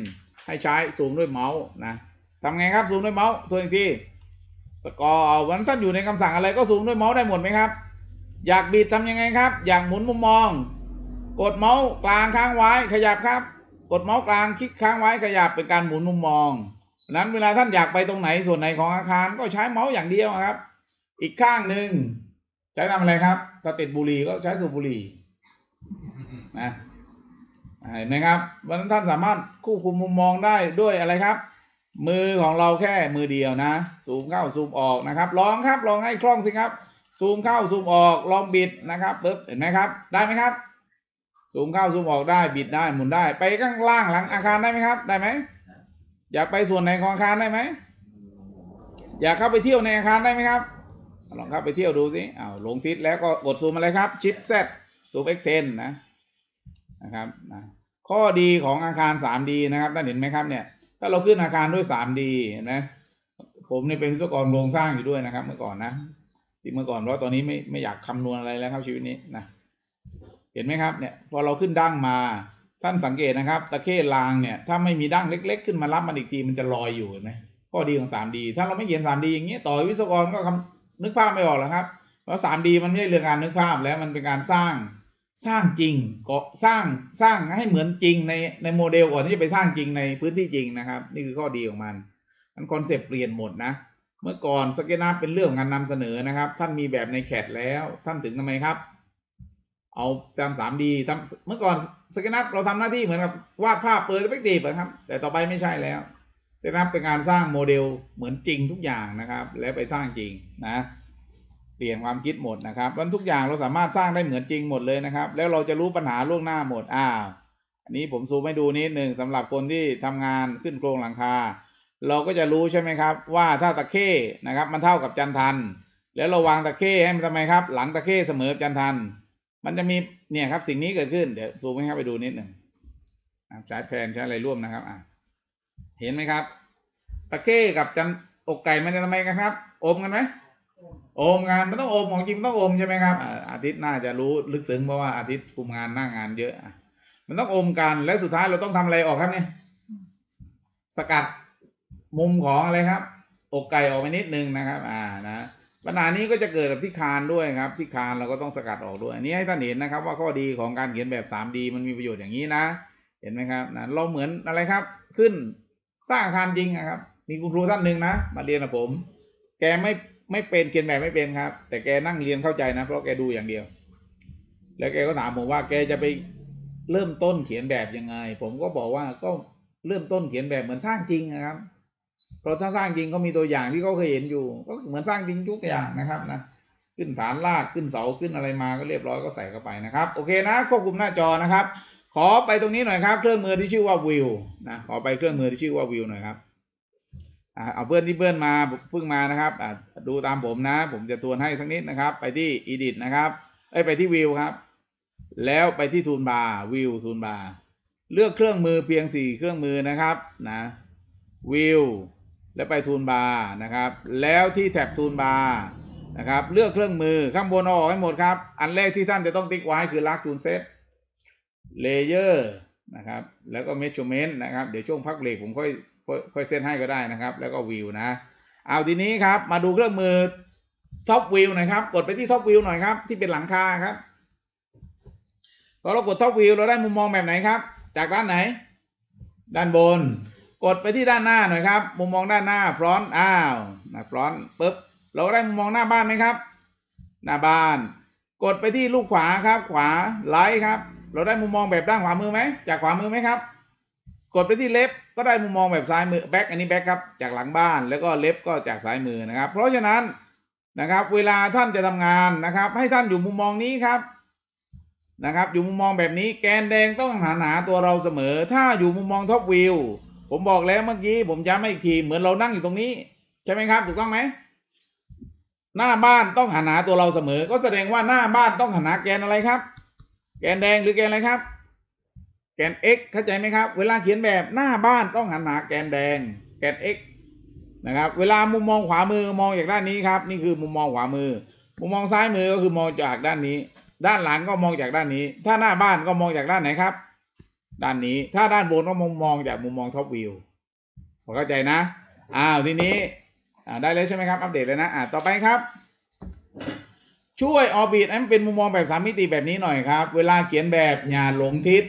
ให้ใช้ซูมด้วยเมาส์นะทำไงครับซูมด้วยเมาส์ทวนอีกทีสกอร์วันท่านอยู่ในคำสั่งอะไรก็ซูมด้วยเมาส์ได้หมดไหมครับอยากบีดทำยังไงครับอยากหมุนมุมมองกดเมาส์กลางค้างไว้ขยับครับกดเมาส์กลางคลิกค้างไว้ขยับเป็นการหมุนมุมมองนั้นเวลาท่านอยากไปตรงไหนส่วนไหนของอาคารก็ใช้เมาส์อย่างเดียวครับอีกข้างหนึ่งใช้ทำอะไรครับถ้าติดบุหรี่ก็ใช้สูบบุหรี่นะเห็นไหมครับวันนั้นท่านสามารถควบคุมมุมมองได้ด้วยอะไรครับมือของเราแค่มือเดียวนะซูมเข้าซูมออกนะครับลองครับลองให้คล่องสิครับซูมเข้าซูมออกลองบิดนะครับปึ๊บเห็นไหมครับได้ไหมครับซูมเข้าซูมออกได้บิดได้หมุนได้ไปข้างล่างหลังอาคารได้ไหมครับได้ไหมอยากไปส่วนไหนของอาคารได้ไหมอยากเข้าไปเที่ยวในอาคารได้ไหมครับลองเข้าไปเที่ยวดูสิลงทิศแล้วก็กดซูมอะไรครับชิปแซดซูม Extend นะครับนะข้อดีของอาคาร 3D นะครับท่านเห็นไหมครับเนี่ยถ้าเราขึ้นอาคารด้วย 3D นะผมนี่เป็นวิศวกรโครงสร้างอยู่ด้วยนะครับเมื่อก่อนนะที่เมื่อก่อนเพราะตอนนี้ไม่อยากคำนวณอะไรแล้วครับชีวิตนี้นะเห็นไหมครับเนี่ยพอเราขึ้นดั้งมาท่านสังเกตนะครับตะเข้รางเนี่ยถ้าไม่มีดั้งเล็กๆขึ้นมารับมันอีกทีมันจะลอยอยู่เห็นไหมข้อดีของ 3D ถ้าเราไม่เขียน 3D อย่างนี้ต่อวิศวกรก็นึกภาพไม่ออกแล้วครับเพราะ 3D มันไม่ใช่เรื่องการนึกภาพแล้วมันเป็นการสร้างจริงก็สร้างให้เหมือนจริงในโมเดลก่อนที่จะไปสร้างจริงในพื้นที่จริงนะครับนี่คือข้อดีของมันคอนเซปต์เปลี่ยนหมดนะเมื่อก่อนSketchUpเป็นเรื่องของการนำเสนอนะครับท่านมีแบบในแคดแล้วท่านถึงทำไมครับเอาทำ 3D ทำเมื่อก่อนSketchUpเราทำหน้าที่เหมือนกับวาดภาพเปิดเปกตีบครับแต่ต่อไปไม่ใช่แล้วSketchUpเป็นการสร้างโมเดลเหมือนจริงทุกอย่างนะครับแล้วไปสร้างจริงนะเปลี่ยนความคิดหมดนะครับวันทุกอย่างเราสามารถสร้างได้เหมือนจริงหมดเลยนะครับแล้วเราจะรู้ปัญหาล่วงหน้าหมดอันนี้ผมซูมให้ดูนิดหนึ่งสำหรับคนที่ทำงานขึ้นโครงหลังคาเราก็จะรู้ใช่ไหมครับว่าถ้าตะเข้นะครับมันเท่ากับจันทันแล้วเราวางตะเข้ให้มันทำไมครับหลังตะเข้เสมอจันทันมันจะมีเนี่ยครับสิ่งนี้เกิดขึ้นเดี๋ยวซูมให้ไปดูนิดหนึ่งใช้แพนใช้อะไรร่วมนะครับเห็นไหมครับตะเข้กับจันอกไก่มันจะทำไมกันครับอมกันไหมโอมงานมันต้องโอมของจริงต้องโอมใช่ไหมครับอาทิตย์น่าจะรู้ลึกซึ้งเพราะว่าอาทิตย์คุมงานหน้างานเยอะมันต้องโอมกันและสุดท้ายเราต้องทำอะไรออกครับเนี่ยสกัดมุมของอะไรครับอกไก่ออกไปนิดนึงนะครับนะปัญหานี้ก็จะเกิดกับที่คานด้วยครับที่คานเราก็ต้องสกัดออกด้วยอันนี้ให้ท่านเห็นนะครับว่าข้อดีของการเขียนแบบ 3D มันมีประโยชน์อย่างนี้นะเห็นไหมครับนะเราเหมือนอะไรครับขึ้นสร้างอาคารจริงครับมีคุณครูท่านหนึ่งนะมาเรียนกับผมแกไม่เป็นเขียนแบบไม่เป็นครับแต่แกนั่งเรียนเข้าใจนะเพราะแกดูอย่างเดียวแล้วแกก็ถามผมว่าแกจะไปเริ่มต้นเขียนแบบยังไงผมก็บอกว่าก็เริ่มต้นเขียนแบบเหมือนสร้างจริงนะครับเพราะถ้าสร้างจริงก็มีตัวอย่างที่เขาเคยเห็นอยู่ก็เหมือนสร้างจริงทุกอย่างนะครับนะขึ้นฐานรากขึ้นเสาขึ้นอะไรมาก็เรียบร้อยก็ใส่เข้าไปนะครับโอเคนะควบคุมหน้าจอนะครับขอไปตรงนี้หน่อยครับเครื่องมือที่ชื่อว่าวิวนะขอไปเครื่องมือที่ชื่อว่าวิวหน่อยครับเอาเพื่อนที่เพื่อนมาเพิ่งมานะครับดูตามผมนะผมจะทวนให้สักนิดนะครับไปที่ Edit นะครับไปที่ View ครับแล้วไปที่ Toolbar View Toolbar เลือกเครื่องมือเพียง4เครื่องมือนะครับนะ View แล้วไป Toolbar นะครับแล้วที่แท็บ Toolbar นะครับเลือกเครื่องมือข้างบนออกให้หมดครับอันแรกที่ท่านจะต้องติ๊กไว้คือ Large Tool Set Layer นะครับแล้วก็ Measurement นะครับเดี๋ยวช่วงพักเบรกผมค่อยเซ็นให้ก็ได้นะครับแล้วก็วิวนะเอาทีนี้ครับมาดูเครื่องมือท็อปวิวนะครับกดไปที่ท็อปวิวหน่อยครับที่เป็นหลังคาครับพอเรากดท็อปวิวเราได้มุมมองแบบไหนครับจากด้านไหนด้านบนกดไปที่ด้านหน้าหน่อยครับมุมมองด้านหน้าฟรอนต์ฟรอนต์ปึ๊บเราได้มุมมองหน้าบ้านไหมครับหน้าบ้าน กดไปที่ลูกขวาครับขวาไลท์ครับเราได้มุมมองแบบด้านขวามือไหมจากขวามือไหมครับกดไปที่เล็บก็ได้มุมมองแบบซ้ายมือแบ็คอันนี้แบ็คครับจากหลังบ้านแล้วก็เล็บก็จากซ้ายมือนะครับเพราะฉะนั้นนะครับเวลาท่านจะทำงานนะครับให้ท่านอยู่มุมมองนี้ครับนะครับอยู่มุมมองแบบนี้แกนแดงต้องหาตัวเราเสมอถ้าอยู่มุมมองท็อปวิวผมบอกแล้วเมื่อกี้ผมย้ำให้อีกทีเหมือนเรานั่งอยู่ตรงนี้ใช่ไหมครับถูกต้องไหมหน้าบ้านต้องหาตัวเราเสมอก็แสดงว่าหน้าบ้านต้องหาแกนอะไรครับแกนแดงหรือแกนอะไรครับแกน x เข้าใจไหมครับเวลาเขียนแบบหน้าบ้านต้องหาแกนแดงแกน x นะครับเวลามุมมองขวามือมองจากด้านนี้ครับนี่คือมุมมองขวามือมุมมองซ้ายมือก็คือมองจากด้านนี้ด้านหลังก็มองจากด้านนี้ถ้าหน้าบ้านก็มองจากด้านไหนครับด้านนี้ถ้าด้านบนก็มองจากมุมมองท็อปวิวเข้าใจนะทีนี้ได้เลยใช่ไหมครับอัปเดตเลยนะต่อไปครับช่วยออร์บิทให้มันเป็นมุมมองแบบ3มิติแบบนี้หน่อยครับเวลาเขียนแบบอย่าหลงทิศ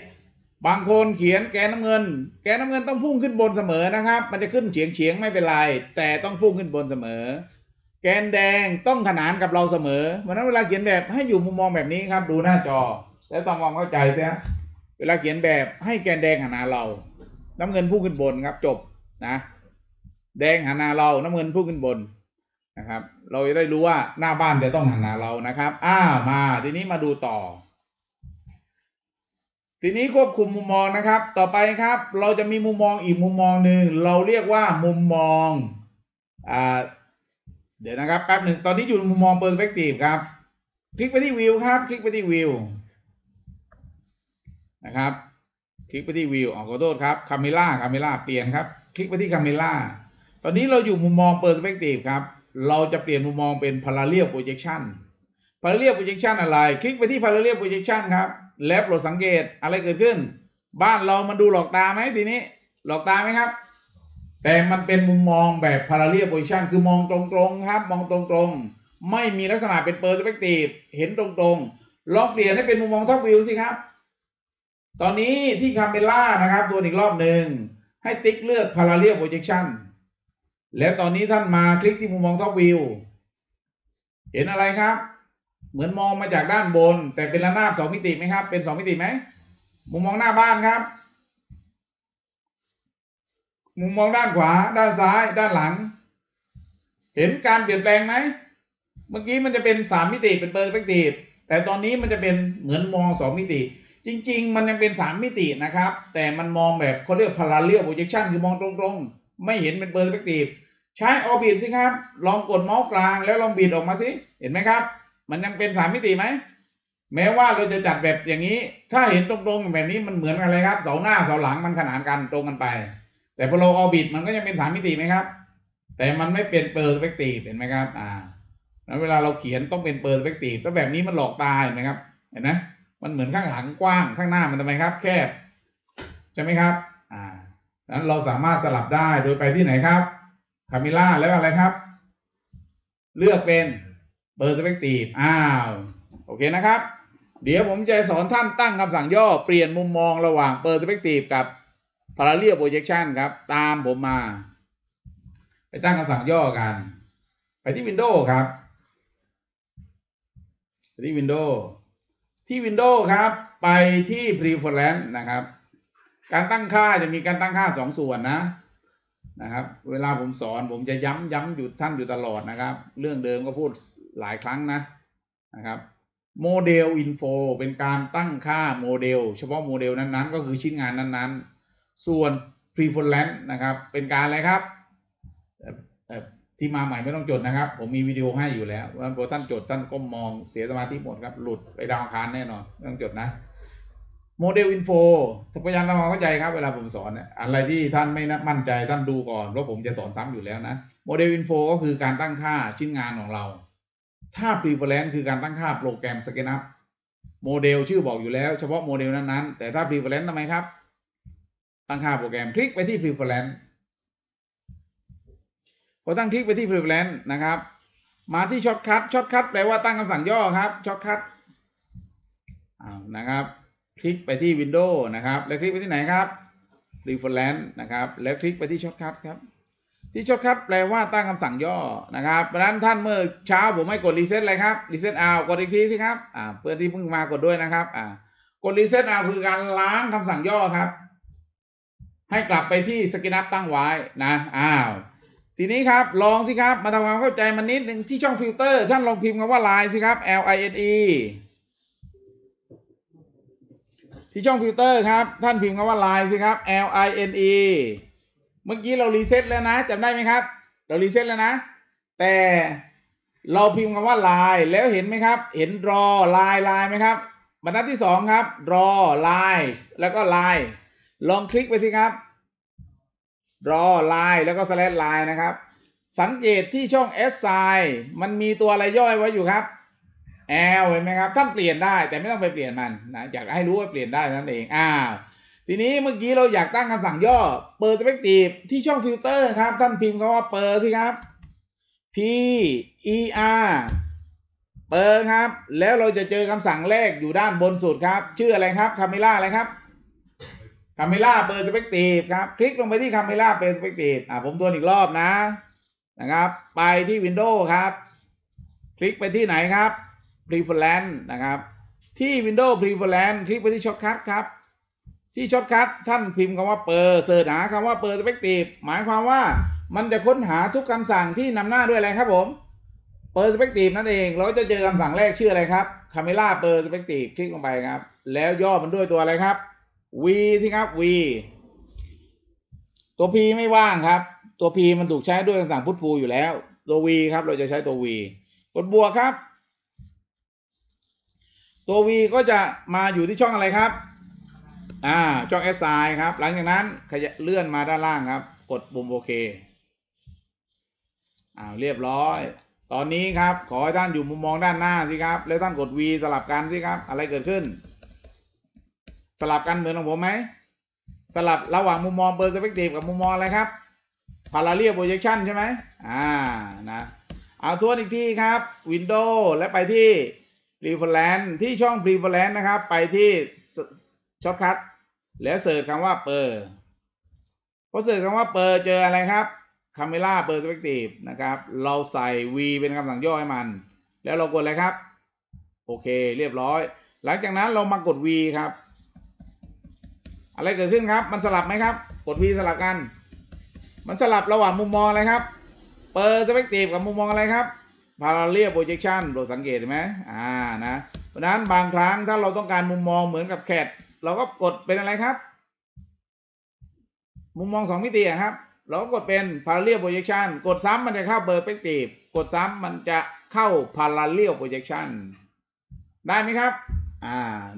บางคนเขียนแกนน้ำเงินต้องพุ่งขึ้นบนเสมอนะครับมันจะขึ้นเฉียงไม่เป็นไรแต่ต้องพุ่งขึ้นบนเสมอแกนแดงต้องขนานกับเราเสมอเพราะนั้นเวลาเขียนแบบให้อยู่มุมมองแบบนี้ครับดูหน้าจอแล้วต้องมองเข้าใจซะเวลาเขียนแบบให้แกนแดงหันหน้าเราน้ำเงินพุ่งขึ้นบนครับจบนะแดงหันหน้าเราน้ำเงินพุ่งขึ้นบนนะครับเราจะได้รู้ว่าหน้าบ้านจะต้องหันหน้าเรานะครับมาทีนี้มาดูต่อทีนี้ควบคุมมุมมองนะครับต่อไปครับเราจะมีมุมมองอีกมุมมองหนึ่งเราเรียกว่ามุมมองเดี๋ยวนะครับแป๊บหนึ่งตอนนี้อยู่มุมมองเปอร์สเปกทีฟครับคลิกไปที่วิวครับคลิกไปที่วิวนะครับคลิกไปที่วิวขอโทษครับคาเมล่าเปลี่ยนครับคลิกไปที่คาเมล่าตอนนี้เราอยู่มุมมองเปอร์สเปกทีฟครับเราจะเปลี่ยนมุมมองเป็นพาราเรียลโปรเจคชันอะไรคลิกไปที่พาราเรียลโปรเจคชันครับแล้วเราสังเกตอะไรเกิดขึ้นบ้านเรามันดูหลอกตาไหมทีนี้หลอกตาไหมครับแต่มันเป็นมุมมองแบบพาราเรียลโพซิชันคือมองตรงๆครับมองตรงๆไม่มีลักษณะเป็นเปอร์สเปกทีฟเห็นตรงๆลองเปลี่ยนให้เป็นมุมมองท็อปวิวสิครับตอนนี้ที่คาเมล่านะครับตัวอีกรอบหนึ่งให้ติ๊กเลือกพาราเรียลโพซิชันแล้วตอนนี้ท่านมาคลิกที่มุมมองท็อปวิวเห็นอะไรครับเหมือนมองมาจากด้านบนแต่เป็นระนาบ2มิติไหมครับเป็น2มิติไหมมุมมองหน้าบ้านครับมุมมองด้านขวาด้านซ้ายด้านหลังเห็นการเปลี่ยนแปลงไหมเมื่อกี้มันจะเป็น3มิติเป็นเปอร์สเปกทีฟแต่ตอนนี้มันจะเป็นเหมือนมอง2มิติจริงๆมันยังเป็น3มิตินะครับแต่มันมองแบบเขาเรียก parallel projection คือมองตรงๆไม่เห็นเป็นเปอร์สเปกทีฟใช้ออร์บิทสิครับลองกดเมาส์กลางแล้วลองบิดออกมาสิเห็นไหมครับมันยังเป็น3มิติไหมแม้ว่าเราจะจัดแบบอย่างนี้ถ้าเห็นตรงๆแบบนี้มันเหมือนกันเลยครับเสาหน้าเสาหลังมันขนานกันตรงกันไปแต่พอเราออร์บิทมันก็ยังเป็น3มิติไหมครับแต่มันไม่เป็นเปอร์สเปกทีฟเห็นไหมครับแล้วเวลาเราเขียนต้องเป็นเปอร์สเปกทีฟถ้าแบบนี้มันหลอกตาเห็นไหมครับเห็นนะมันเหมือนข้างหลังกว้างข้างหน้ามันทำไมครับแคบใช่ไหมครับนั้นเราสามารถสลับได้โดยไปที่ไหนครับคาเมล่าแล้วอะไรครับเลือกเป็นเปอร์สเปกทีฟโอเคนะครับเดี๋ยวผมจะสอนท่านตั้งคำสั่งย่อเปลี่ยนมุมมองระหว่างเปอร์สเปกทีฟกับพาราเรียลโปรเจคชันครับตามผมมาไปตั้งคำสั่งย่อกันไปที่ Windows ครับไปที่ Windows ที่ Windows ครับไปที่ Preference นะครับการตั้งค่าจะมีการตั้งค่า2ส่วนนะครับเวลาผมสอนผมจะย้ำอยู่ท่านอยู่ตลอดนะครับเรื่องเดิมก็พูดหลายครั้งนะครับโมเดลอินโฟเป็นการตั้งค่าโมเดลเฉพาะโมเดลนั้นๆก็คือชิ้นงานนั้นๆส่วน preference นะครับเป็นการอะไรครับที่มาใหม่ไม่ต้องจดนะครับผมมีวิดีโอให้อยู่แล้วว่าพอท่านจดท่านก้มมองเสียสมาธิหมดครับหลุดไปดาวอังคารแน่นอนต้องจดนะโมเดลอินโฟพยายามทำความเข้าใจครับเวลาผมสอนอะไรที่ท่านไม่มั่นใจท่านดูก่อนเพราะผมจะสอนซ้ำอยู่แล้วนะโมเดลอินโฟก็คือการตั้งค่าชิ้นงานของเราถ้า preference คือการตั้งค่าโปรแกรม SketchUp โมเดลชื่อบอกอยู่แล้วเฉพาะโมเดลนั้นๆแต่ถ้า preference ทำไมครับตั้งค่าโปรแกรมคลิกไปที่ preference พอตั้งคลิกไปที่ preference นะครับมาที่ shortcut shortcut แปลว่าตั้งคำสั่งย่อครับ shortcut นะครับคลิกไปที่ Windows นะครับแล้วคลิกไปที่ไหนครับ preference นะครับแล้วคลิกไปที่ shortcut ครับ ที่ชดครับแปลว่าตั้งคำสั่งย่อนะครับเพราะฉะนั้นท่านเมื่อเช้าผมให้กดรีเซ็ตเลยครับรีเซ็ตเอากดอีกทีสิครับเพื่อนที่เพิ่งมากดด้วยนะครับกดรีเซ็ตเอาคือการล้างคำสั่งย่อครับให้กลับไปที่สกินับตั้งไว้นะทีนี้ครับลองสิครับมาทำความเข้าใจมันนิดหนึ่งที่ช่องฟิลเตอร์ท่านลองพิมพ์คำว่า line สิครับ line ที่ช่องฟิลเตอร์ครับท่านพิมพ์คำว่า line สิครับ line เมื่อกี้เรารีเซ็ตแล้วนะจำได้ไหมครับเรารีเซ็ตแล้วนะแต่เราพิมพ์คำว่า line แล้วเห็นไหมครับเห็น draw line line ไหมครับบรรทัดที่2ครับ draw lines แล้วก็ line ลองคลิกไปสิครับdraw line แล้วก็ slash line นะครับสังเกตที่ช่อง assign มันมีตัวอะไรย่อยไว้อยู่ครับ l เห็นไหมครับท่านเปลี่ยนได้แต่ไม่ต้องไปเปลี่ยนมันนะอยากให้รู้ว่าเปลี่ยนได้นั่นเองทีนี้เมื่อกี้เราอยากตั้งคำสั่งย่อ perspective ที่ช่อง filter ครับท่านพิมพ์คำว่า per สิครับ p e r per ครับแล้วเราจะเจอคำสั่งแรกอยู่ด้านบนสุดครับชื่ออะไรครับคาเมล่าอะไรครับคาเมล่าเปอร์สเปกทีฟครับคลิกลงไปที่คาเมล่าเปอร์สเปกทีฟผมทวนอีกรอบนะครับไปที่วินโดว์ครับคลิกไปที่ไหนครับพรีเฟอเรนซ์นะครับที่วินโดว์พรีเฟอเรนซ์คลิกไปที่ช็อตคัทครับที่ช็อตคัทท่านพิมพ์คำว่าเปอร์เสิร์ชหาคำว่าเปอร์สเปกทีฟหมายความว่ามันจะค้นหาทุกคำสั่งที่นำหน้าด้วยอะไรครับผมเปอร์สเปกทีฟนั่นเองเราจะเจอคำสั่งแรกชื่ออะไรครับคาเมล่าเปอร์สเปกทีฟคลิกลงไปครับแล้วย่อมันด้วยตัวอะไรครับV ที่ครับ V ตัว P ไม่ว่างครับตัว P มันถูกใช้ด้วยคำสั่งพุทพูอยู่แล้วตัว V ครับเราจะใช้ตัว V กดบวกครับตัว V ก็จะมาอยู่ที่ช่องอะไรครับช่อง SI ครับหลังจากนั้นขยับเลื่อนมาด้านล่างครับกดปุ่มโอเคเรียบร้อยตอนนี้ครับขอให้ท่านอยู่มุมมองด้านหน้าสิครับแล้วท่านกด V สลับกันสิครับอะไรเกิดขึ้นสลับกันเหมือนของผมไหมสลับระหว่างมุมมองเปอร์สเปกทีฟกับมุมมองอะไรครับพาราเรียลโปรเจคชันใช่ไหมนะเอาทวนอีกทีครับวินโดว์และไปที่พรีเฟอเรนซ์ที่ช่องพรีเฟอเรนซ์นะครับไปที่ช็อตคัทแล้วเสิร์ชคำว่าเปอร์พอเสิร์ชคำว่าเปอร์เจออะไรครับคาเมล่าเปอร์สเปกทีฟนะครับเราใส่ V เป็นคำสั่งย่อให้มันแล้วเรากดอะไรครับโอเคเรียบร้อยหลังจากนั้นเรามากด V ครับอะไรเกิดขึ้นครับมันสลับไหมครับกด V สลับกันมันสลับระหว่างมุมมองอะไรครับเปอร์สเปกทีฟกับมุมมองอะไรครับพาราเรียลโปรเจคชันเราสังเกตไหมนะเพราะนั้นบางครั้งถ้าเราต้องการมุมมองเหมือนกับแคทเราก็กดเป็นอะไรครับมุมมอง2มิติครับเราก็กดเป็นพาราเรียลโปรเจคชันกดซ้ำมันจะเข้าเปอร์สเปกทีฟกดซ้ำมันจะเข้าพาราเรียลโปรเจคชันได้ไหมครับ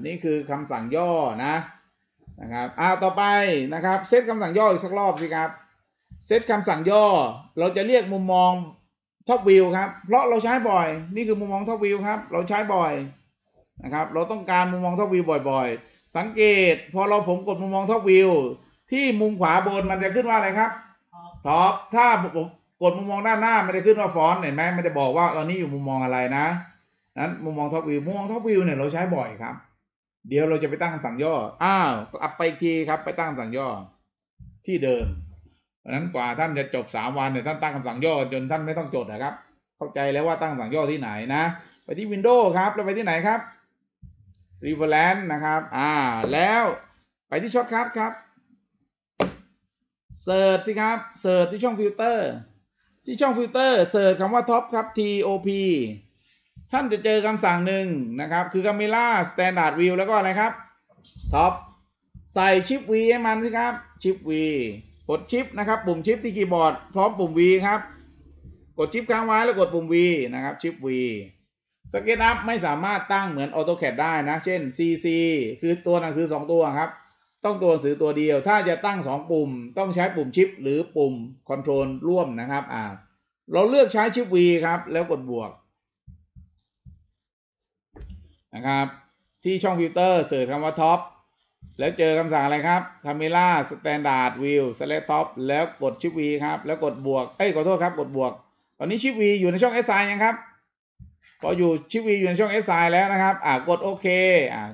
นี่คือคำสั่งย่อนะนะครับต่อไปนะครับเซตคำสั่งย่ออีกสักรอบสิครับเซตคำสั่งย่อเราจะเรียกมุมมองท็อปวิวครับเพราะเราใช้บ่อยนี่คือมุมมองท็อปวิวครับเราใช้บ่อยนะครับเราต้องการมุมมองท็อปวิวบ่อยๆสังเกตพอผมกดมุมมองท็อปวิวที่มุมขวาบนมันจะขึ้นว่าอะไรครับท็อปถ้าผมกดมุมมองด้านหน้ามันจะขึ้นว่าฟอนต์เห็นไหมมันจะบอกว่าตอนนี้อยู่มุมมองอะไรนะนั้นมุมมองท็อปวิวมุมมองท็อปวิวเนี่ยเราใช้บ่อยครับเดี๋ยวเราจะไปตั้งคำสั่งย่ออัพไปทีครับไปตั้งคำสั่งย่อที่เดิมเพราะนั้นกว่าท่านจะจบ3วันเนี่ยท่านตั้งคำสั่งย่อจนท่านไม่ต้องจดนะครับเข้าใจแล้วว่าตั้งคำสั่งย่อที่ไหนนะไปที่ Windows ครับแล้วไปที่ไหนครับ Reference นะครับแล้วไปที่ Shortcut ครับเสิร์ชสิครับเสิร์ชที่ช่องฟิลเตอร์ที่ช่องฟิลเตอร์เสิร์ชคำว่า Top ครับ TOPท่านจะเจอคำสั่งหนึ่งนะครับคือ Camera Standard View แล้วก็อะไรครับ Top ใส่ Shift V ให้มันสิครับ Shift V กด Shift นะครับปุ่ม Shift ที่คีย์บอร์ดพร้อมปุ่ม V ครับกด Shift ค้างไว้แล้วกดปุ่ม V นะครับ Shift V SketchUp ไม่สามารถตั้งเหมือน AutoCAD ได้นะเช่น CC คือตัวหนังสือ2ตัวครับต้องตัวหนังสือตัวเดียวถ้าจะตั้ง2ปุ่มต้องใช้ปุ่ม Shift หรือปุ่ม Control ร่วมนะครับเราเลือกใช้ Shift V ครับแล้วกดบวกนะครับที่ช่องฟิลเตอร์เสิร์ชคำว่าท็อปแล้วเจอคำสั่งอะไรครับ Camera Standard View Select Top แล้วกด Shift V ครับแล้วกดบวกขอโทษครับกดบวกตอนนี้ Shift V อยู่ในช่อง SI ยังครับพออยู่ Shift V อยู่ในช่อง SI แล้วนะครับกดโอเค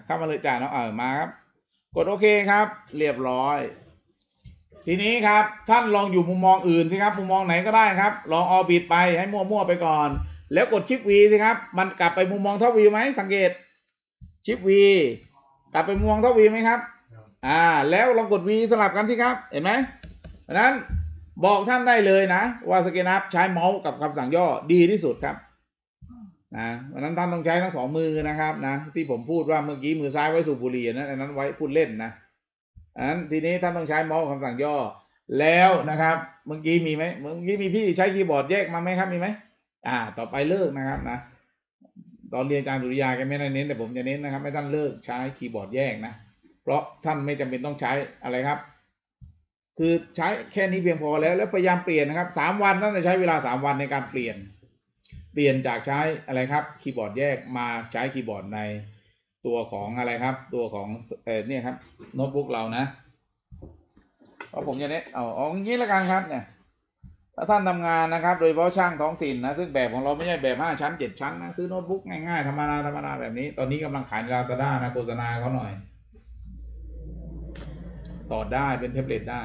เข้ามาเลยจ่าน้องมาครับกดโอเคครับเรียบร้อย ทีนี้ครับท่านลองอยู่มุมมองอื่นสิครับมุมมองไหนก็ได้ครับลองออร์บิทไปให้มั่วๆไปก่อนแล้วกดชิป V สิครับมันกลับไปมุมมองท็อป V ไหมสังเกตชิป V กลับไปมุมมองท็อป V ไหมครับแล้วลองกด V สลับกันสิครับเห็นไหมเพราะนั้นบอกท่านได้เลยนะว่าสเกนัพใช้เมาส์กับคำสั่งย่อดีที่สุดครับนะเพราะนั้นท่านต้องใช้ทั้งสองมือนะครับนะที่ผมพูดว่าเมื่อกี้มือซ้ายไว้สูบบุหรี่นะอันนั้นไว้พูดเล่นนะอันนั้นทีนี้ท่านต้องใช้เมาส์คำสั่งย่อแล้วนะครับเมื่อกี้มีไหมเมื่อกี้มีพี่ใช้คีย์บอร์ดแยกมาไหมครับมีไหมต่อไปเลิกนะครับนะตอนเรียนอาจารย์สุริยาแกไม่ได้เน้นแต่ผมจะเน้นนะครับให้ท่านเลิกใช้คีย์บอร์ดแยกนะเพราะท่านไม่จำเป็นต้องใช้อะไรครับคือใช้แค่นี้เพียงพอแล้วแล้วพยายามเปลี่ยนนะครับ3วันท่านจะใช้เวลา3วันในการเปลี่ยนจากใช้อะไรครับคีย์บอร์ดแยกมาใช้คีย์บอร์ดในตัวของอะไรครับตัวของเนี่ยครับโน้ตบุ๊กเรานะเพราะผมจะเน้นเอางี้ละกันครับเนี่ยถ้าท่านทำงานนะครับโดยเฉพาะช่างท้องถิ่นนะซึ่งแบบของเราไม่ใช่แบบ5ชั้น7ชั้นนะซื้อโน้ตบุ๊กง่ายๆธรรมดาแบบนี้ตอนนี้กำลังขายใน Lazada นะโฆษณาเขาหน่อยต่อได้เป็นแท็บเล็ตได้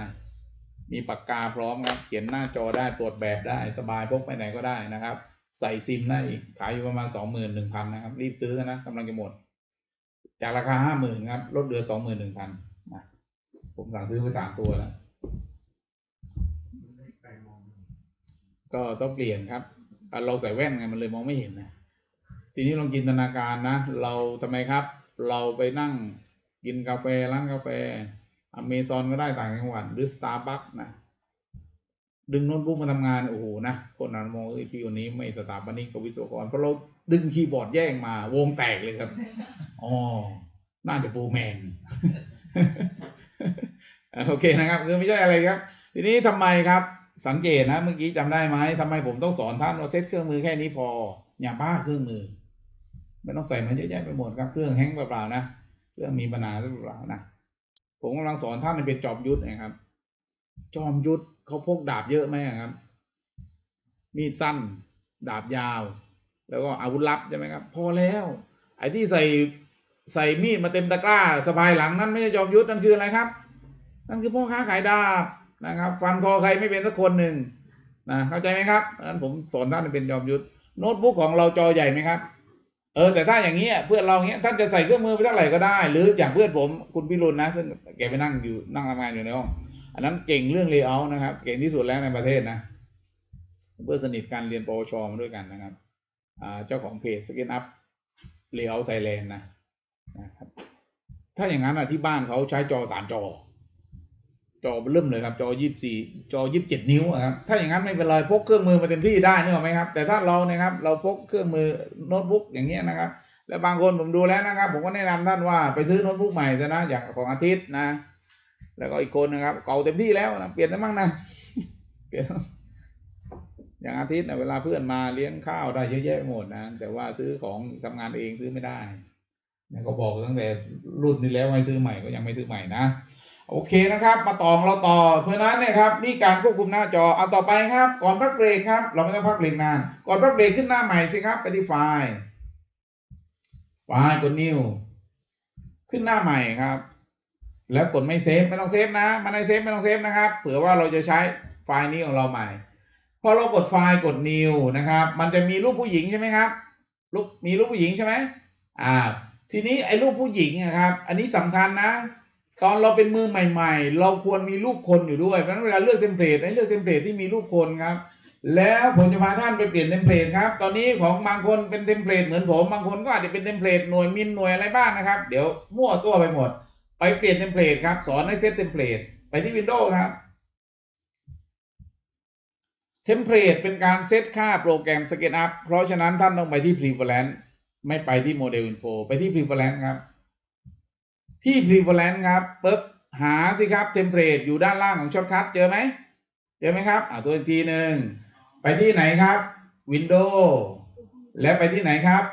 มีปากกาพร้อมครับเขียนหน้าจอได้ตรวจแบบได้สบายพกไปไหนก็ได้นะครับใส่ซิมได้อีกขายอยู่ประมาณ 21,000 นะครับรีบซื้อนะกำลังจะหมดจากราคา 50,000 ครับลดเหลือ 21,000 นะผมสั่งซื้อไป3ตัวแล้วก็ต้องเปลี่ยนครับเราใส่แว่นไงมันเลยมองไม่เห็นนะทีนี้ลองจินตนาการนะเราทำไมครับเราไปนั่งกินกาแฟร้านกาแฟAmazon ก็ได้ต่างจังหวัดหรือ Starbucks นะดึงโน้ตบุ๊กมาทำงานโอ้โหนะคนนั้นมองไอ้พี่คนนี้ไม่สถาปนิกกับวิศวกรเพราะเราดึงคีย์บอร์ดแย่งมาวงแตกเลยครับน่าจะโฟร์แมนโอเคนะครับคือไม่ใช่อะไรครับทีนี้ทำไมครับสังเกตนะเมื่อกี้จำได้ไหมทำไมผมต้องสอนท่านว่าเซตเครื่องมือแค่นี้พออย่าบ้าเครื่องมือไม่ต้องใส่มันเยอะแยะไปหมดครับเครื่องแห้งเปล่าๆนะเครื่องมีปัญหาเปล่าๆนะผมกำลังสอนท่านเป็นจอมยุทธนะครับจอมยุทธเขาพกดาบเยอะไหมครับมีดสั้นดาบยาวแล้วก็อาวุธลับใช่ไหมครับพอแล้วไอ้ที่ใส่มีดมาเต็มตะกร้าสะพายหลังนั่นไม่ใช่จอมยุทธนั่นคืออะไรครับนั่นคือพ่อค้าขายดาบนะครับฟันคอใครไม่เป็นสักคนหนึ่งนะเข้าใจไหมครับนั้นผมสอนท่านเป็นจอมยุทธโน้ตบุ๊กของเราจอใหญ่ไหมครับแต่ถ้าอย่างนี้เพื่อนเราเนี้ยท่านจะใส่เครื่องมือไปเท่าไหร่ก็ได้หรืออย่างเพื่อนผมคุณพิรุณนะซึ่งแกไปนั่งทำงานอยู่ในห้องอันนั้นเก่งเรื่องเลเยอร์นะครับเก่งที่สุดแล้วในประเทศนะเพื่อนสนิทกันเรียนปวชมาด้วยกันนะครับเจ้าของเพจ SketchUp เลเยอร์ไทยแลนด์นะครับถ้าอย่างนั้นที่บ้านเขาใช้จอ3จอเริ่มเลยครับจอ24จอ27นิ้วครับถ้าอย่างนั้นไม่เป็นไรพกเครื่องมือมาเต็มที่ได้นึกออกไหมครับแต่ถ้าเรานะครับเราพกเครื่องมือโน้ตบุ๊กอย่างเงี้ยนะครับและบางคนผมดูแล้วนะครับผมก็แนะนำท่านว่าไปซื้อโน้ตบุ๊กใหม่ซะนะอย่างของอาทิตย์นะแล้วก็อีกคนนะครับเก่าเต็มที่แล้วนะเปลี่ยนได้บ้างนะเปลี่ยนอย่างอาทิตย์นะเวลาเพื่อนมาเลี้ยงข้าวได้เยอะแยะหมดนะแต่ว่าซื้อของทำงานเองซื้อไม่ได้ก็บอกตั้งแต่รุ่นนี้แล้วให้ซื้อใหม่ก็ยังไม่ซื้อใหม่นะโอเคนะครับมาต่อเราต่อเพราะนั้นเนี่ยครับนี่การควบคุมหน้าจอเอาต่อไปครับก่อนพักเบรกครับเราไม่ต้องพักเบรกนานก่อนพักเบรกขึ้นหน้าใหม่สิครับไปที่ไฟล์กดนิวขึ้นหน้าใหม่ครับแล้วกดไม่เซฟไม่ต้องเซฟนะมันไม่เซฟไม่ต้องเซฟนะครับเผื่อว่าเราจะใช้ไฟล์นี้ของเราใหม่พอเรากดไฟล์กดนิวนะครับมันจะมีรูปผู้หญิงใช่ไหมครับมีรูปผู้หญิงใช่ไหมทีนี้ไอ้รูปผู้หญิงนะครับอันนี้สำคัญนะตอนเราเป็นมือใหม่ๆเราควรมีรูปคนอยู่ด้วยเพราะฉะนั้นเวลาเลือกเทมเพลตให้เลือกเทมเพลตที่มีรูปคนครับแล้วผมจะพาท่านไปเปลี่ยนเทมเพลตครับตอนนี้ของบางคนเป็นเทมเพลตเหมือนผมบางคนก็อาจจะเป็นเทมเพลตหน่วยมิลหน่วยอะไรบ้างนะครับเดี๋ยวมั่วตัวไปหมดไปเปลี่ยนเทมเพลตครับสอนให้เซตเทมเพลตไปที่ Windows ครับเทมเพลตเป็นการเซตค่าโปรแกรม SketchUp เพราะฉะนั้นท่านต้องไปที่ Preference ไม่ไปที่ Model Info ไปที่ Preference ครับที่ preference ครับปึ๊บหาสิครับเทมเพลตอยู่ด้านล่างของช็อตคัทเจอไหมครับตัวทีหนึ่งไปที่ไหนครับ Windows แล้วไปที่ไหนครับ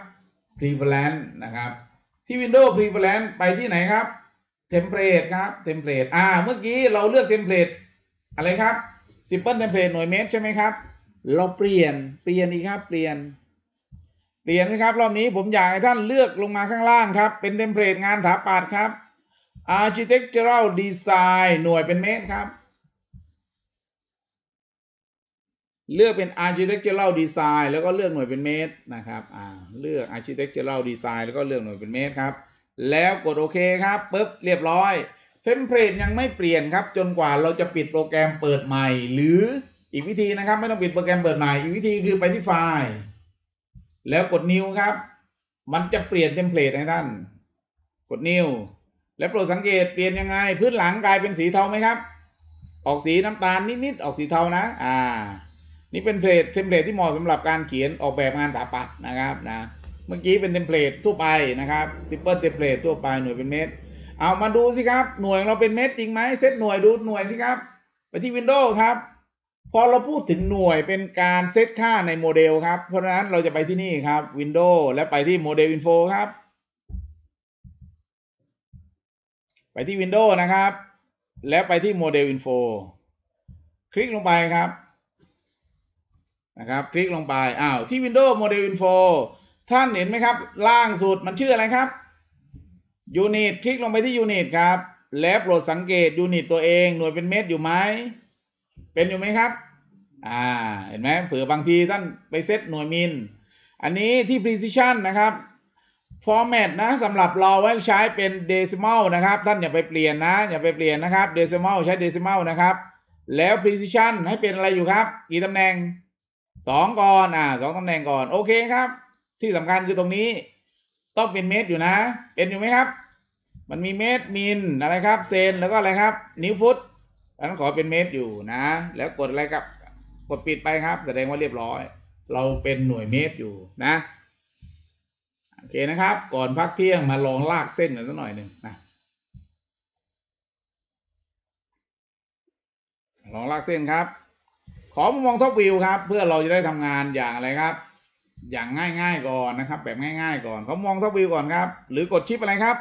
preference นะครับที่ Windows preference ไปที่ไหนครับเทมเพลตครับเทมเพลตเมื่อกี้เราเลือกเทมเพลตอะไรครับ simple template หน่วยเมตรใช่ไหมครับเราเปลี่ยนอีกครับเปลี่ยนนะครับรอบนี้ผมอยากให้ท่านเลือกลงมาข้างล่างครับเป็นเทมเพลตงานสถาปัตย์ครับ architectural design หน่วยเป็นเมตรครับ เลือกเป็น architectural design แล้วก็เลือกหน่วยเป็นเมตรนะครับเลือก architectural design แล้วก็เลือกหน่วยเป็นเมตรครับแล้วกดโอเคครับปึ๊บเรียบร้อยเทมเพลตยังไม่เปลี่ยนครับจนกว่าเราจะปิดโปรแกรมเปิดใหม่หรืออีกวิธีนะครับไม่ต้องปิดโปรแกรมเปิดใหม่อีกวิธีคือไปที่ไฟล์แล้วกด new ครับมันจะเปลี่ยนเทมเพลตให้ท่านกด new และโปรดสังเกตเปลี่ยนยังไงพื้นหลังกลายเป็นสีเทาไหมครับออกสีน้ำตาลนิดๆออกสีเทานะนี่เป็นเทมเพลตที่เหมาะสำหรับการเขียนออกแบบงานสถาปัตย์นะครับนะเมื่อกี้เป็นเทมเพลตทั่วไปนะครับซิมเปิลเทมเพลตทั่วไปหน่วยเป็นเมตรเอามาดูสิครับหน่วยเราเป็นเมตรจริงไหมเซตหน่วยดูหน่วยสิครับไปที่ Windows ครับพอเราพูดถึงหน่วยเป็นการเซตค่าในโมเดลครับเพราะฉะนั้นเราจะไปที่นี่ครับ Windows และไปที่ Model Info ครับไปที่ Windows นะครับแล้วไปที่ Model Info คลิกลงไปครับนะครับคลิกลงไปที่ Windows Model Info ท่านเห็นไหมครับล่างสุดมันชื่ออะไรครับ Unit คลิกลงไปที่ Unit ครับแล้วโปรดสังเกต Unit ตัวเองหน่วยเป็นเมตรอยู่ไหมเป็นอยู่ไหมครับเห็นไหมเผื่อบางทีท่านไปเซตหน่วยมิลอันนี้ที่ precision นะครับ format นะสำหรับเราไว้ใช้เป็น decimal นะครับท่านอย่าไปเปลี่ยนนะอย่าไปเปลี่ยนนะครับ decimal ใช้ decimal นะครับแล้ว precision ให้เป็นอะไรอยู่ครับกี่ตำแหน่ง2ก่อน2ตำแหน่งก่อนโอเคครับที่สำคัญคือตรงนี้ต้องเป็นเมตรอยู่นะเป็นอยู่ไหมครับมันมีเมตรมิลอะไรครับเซนแล้วก็อะไรครับนิ้วฟุตอันนั้นขอเป็นเมตรอยู่นะแล้วกดอะไรครับกดปิดไปครับแสดงว่าเรียบร้อยเราเป็นหน่วยเมตรอยู่นะโอเคนะครับก่อนพักเที่ยงมาลองลากเส้นกันสักหน่อยหนึ่งนะลองลากเส้นครับขอมุมมองท็อปวิวครับเพื่อเราจะได้ทำงานอย่างอะไรครับอย่างง่ายๆก่อนนะครับแบบง่ายๆก่อนขอมุมมองท็อปวิวก่อนครับหรือกดชิปอะไรครับ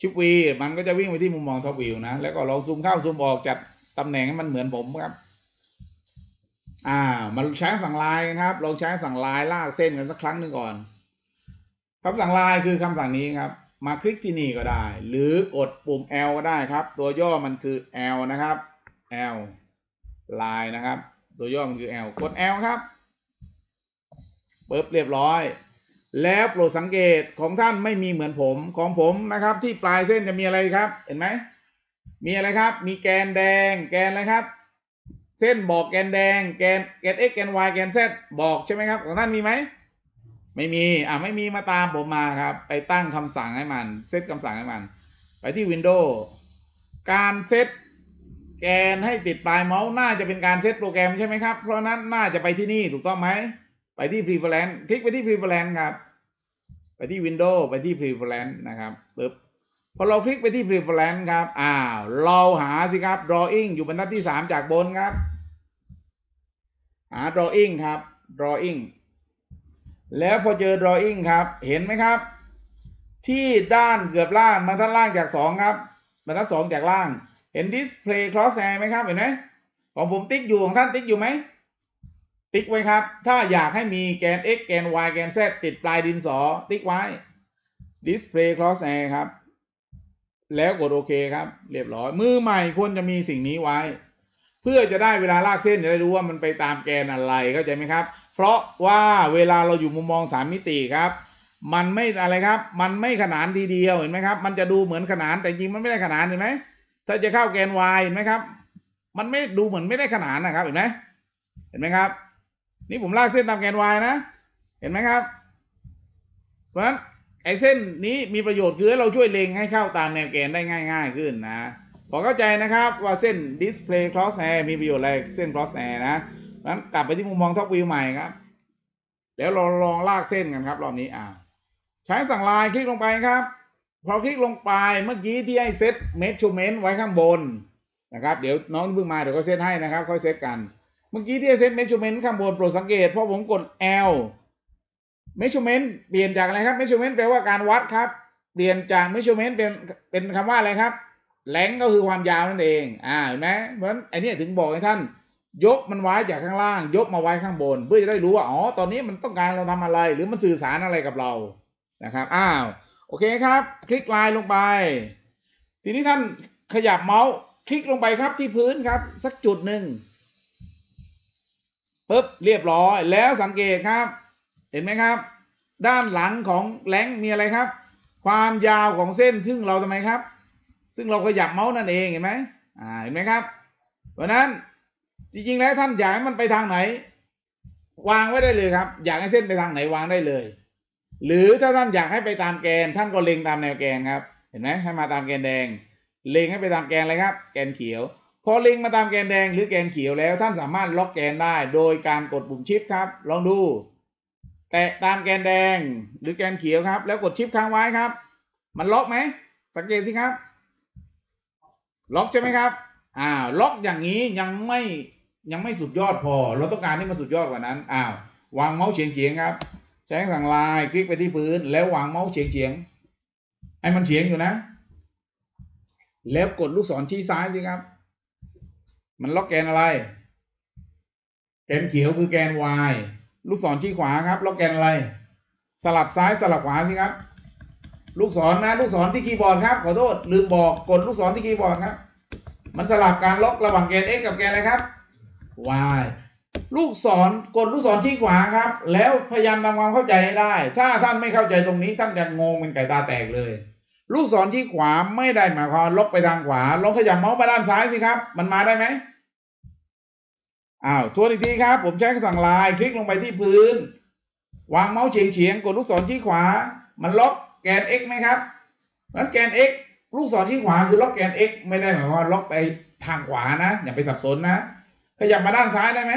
ชิปวีมันก็จะวิ่งไปที่มุมมองท็อปวิวนะแล้วก็ลองซูมเข้าซูมออกจัดตำแหน่งให้มันเหมือนผมครับมันใช้สั่งลายนะครับลองใช้สั่งลายลากเส้นกันสักครั้งหนึ่งก่อนคำสั่งลายคือคำสั่งนี้ครับมาคลิกที่นี่ก็ได้หรือกดปุ่ม L ก็ได้ครับตัวย่อมันคือ L นะครับ L ลายนะครับตัวย่อมันคือ L กด L ครับปึ๊บเรียบร้อยแล้วโปรดสังเกตของท่านไม่มีเหมือนผมของผมนะครับที่ปลายเส้นจะมีอะไรครับเห็นไหมมีอะไรครับมีแกนแดงแกนอะไรครับเส้นบอกแกนแดงแกน x แกน y แกน z บอกใช่ไหมครับของท่านมีไหมไม่มีไม่มีมาตามผมมาครับไปตั้งคำสั่งให้มันเซตคำสั่งให้มันไปที่ Windows การเซตแกนให้ติดปลายเมาส์น่าจะเป็นการเซตโปรแกรมใช่ไหมครับเพราะนั้นน่าจะไปที่นี่ถูกต้องไหมไปที่ Preference คลิกไปที่ Preference ครับไปที่ Windows ไปที่ Preference นะครับปึ๊บพอเราคลิกไปที่ Preference ครับเราหาสิครับ Drawing อยู่บรรทัดที่3จากบนครับหา Drawing ครับ Drawing แล้วพอเจอ Drawing ครับเห็นไหมครับที่ด้านเกือบล่างมาด้านล่างจาก2ครับบรรทัด2จากล่างเห็น Display Crosshair ไหมครับเห็นไหมของผมติ๊กอยู่ของท่านติ๊กอยู่ไหมติ๊กไว้ครับถ้าอยากให้มีแกน x แกน y แกน z ติดปลายดินสอติ๊กไว้ display crosshair ครับแล้วกดโอเคครับเรียบร้อยมือใหม่ควรจะมีสิ่งนี้ไว้เพื่อจะได้เวลาลากเส้นจะได้รู้ว่ามันไปตามแกนอะไรเข้าใจไหมครับเพราะว่าเวลาเราอยู่มุมมอง3มิติครับมันไม่อะไรครับมันไม่ขนานทีเดียวเห็นไหมครับมันจะดูเหมือนขนานแต่จริงมันไม่ได้ขนานเห็นไหมถ้าจะเข้าแกน y เห็นไหมครับมันไม่ดูเหมือนไม่ได้ขนานนะครับเห็นไหมเห็นไหมครับนี่ผมลากเส้นตามแกน y นะเห็นไหมครับเพราะฉะนั้นไอ้เส้นนี้มีประโยชน์คือให้เราช่วยเล็งให้เข้าตามแนวแกนได้ง่ายๆขึ้นนะพอเข้าใจนะครับว่าเส้น display crosshair มีประโยชน์อะไรเส้น crosshair นะเพราะฉะนั้นกลับไปที่มุมมองท็อปวิวใหม่ครับแล้วเราลองลากเส้นกันครับรอบนี้ใช้สั่งลายคลิกลงไปครับพอคลิกลงไปเมื่อกี้ที่ให้เซต measurement ไว้ข้างบนนะครับเดี๋ยวน้องเพิ่งมาเดี๋ยวก็เซตให้นะครับค่อยเซตกันเมื่อกี้ที่เซต measurement ข้างบนโปรดสังเกตเพราะผมกด L measurement เปลี่ยนจากอะไรครับ measurement แปลว่าการวัดครับเปลี่ยนจาก measurement เป็นคำว่าอะไรครับ length ก็คือความยาวนั่นเองเห็นไหมเพราะฉะนั้นไอ้นี่ถึงบอกให้ท่านยกมันไว้จากข้างล่างยกมาไว้ข้างบนเพื่อจะได้รู้ว่าตอนนี้มันต้องการเราทำอะไรหรือมันสื่อสารอะไรกับเรานะครับโอเคครับคลิกลายลงไปทีนี้ท่านขยับเมาส์คลิกลงไปครับที่พื้นครับสักจุดหนึ่ง ปุ๊บเรียบร้อยแล้วสังเกตครับเห็นไหมครับด้านหลังของแหลงมีอะไรครับความยาวของเส้นซึ่งเราทำไมครับซึ่งเราขยับเมาส์นั่นเองเห็นไหมเห็นไหมครับเพราะนั้นจริงๆแล้วท่านอยากให้มันไปทางไหนวางไว้ได้เลยครับอยากให้เส้นไปทางไหนวางได้เลยหรือถ้าท่านอยากให้ไปตามแกนท่านก็เล็งตามแนวแกนครับเห็นไหมให้มาตามแกนแดงเล็งให้ไปตามแกนอะไรครับแกนเขียวพอเล็งมาตามแกนแดงหรือแกนเขียวแล้วท่านสามารถล็อกแกนได้โดยการกดปุ่มชิปครับลองดูแตะตามแกนแดงหรือแกนเขียวครับแล้วกดชิปค้างไว้ครับมันล็อกไหมสังเกตสิครับล็อกใช่ไหมครับล็อกอย่างนี้ยังไม่สุดยอดพอเราต้องการให้มันสุดยอดกว่านั้นวางเมาส์เฉียงๆครับใช้สั่งลายคลิกไปที่พื้นแล้ววางเมาส์เฉียงๆให้มันเฉียงอยู่นะแล้วกดลูกศรชี้ซ้ายสิครับมันล็อกแกนอะไรแกนเขียวคือแกน Y ลูกศรชี้ขวาครับล็อกแกนอะไรสลับซ้ายสลับขวาสิครับลูกศรนะลูกศรที่คีย์บอร์ดครับขอโทษลืมบอกกดลูกศรที่คีย์บอร์ดครับมันสลับการล็อกระหว่างแกน X กับแกนอะไรครับ Y ลูกศรกดลูกศรชี้ขวาครับแล้วพยายามทำความเข้าใจให้ได้ถ้าท่านไม่เข้าใจตรงนี้ท่านจะงงเป็นไก่ตาแตกเลยลูกศรชี้ขวาไม่ได้หมายความล็อกไปทางขวาลองขยับเมาส์มาด้านซ้ายสิครับมันมาได้ไหมทวนอีกทีครับผมใช้สั่งลายคลิกลงไปที่พื้นวางเมาส์เฉียงๆกดลูกศรชี้ขวามันล็อกแกน X ไหมครับนั้นแกน X ลูกศรชี้ขวาคือล็อกแกน X ไม่ได้หมายว่าล็อกไปทางขวานะอย่าไปสับสนนะขยับมาด้านซ้ายได้ไหม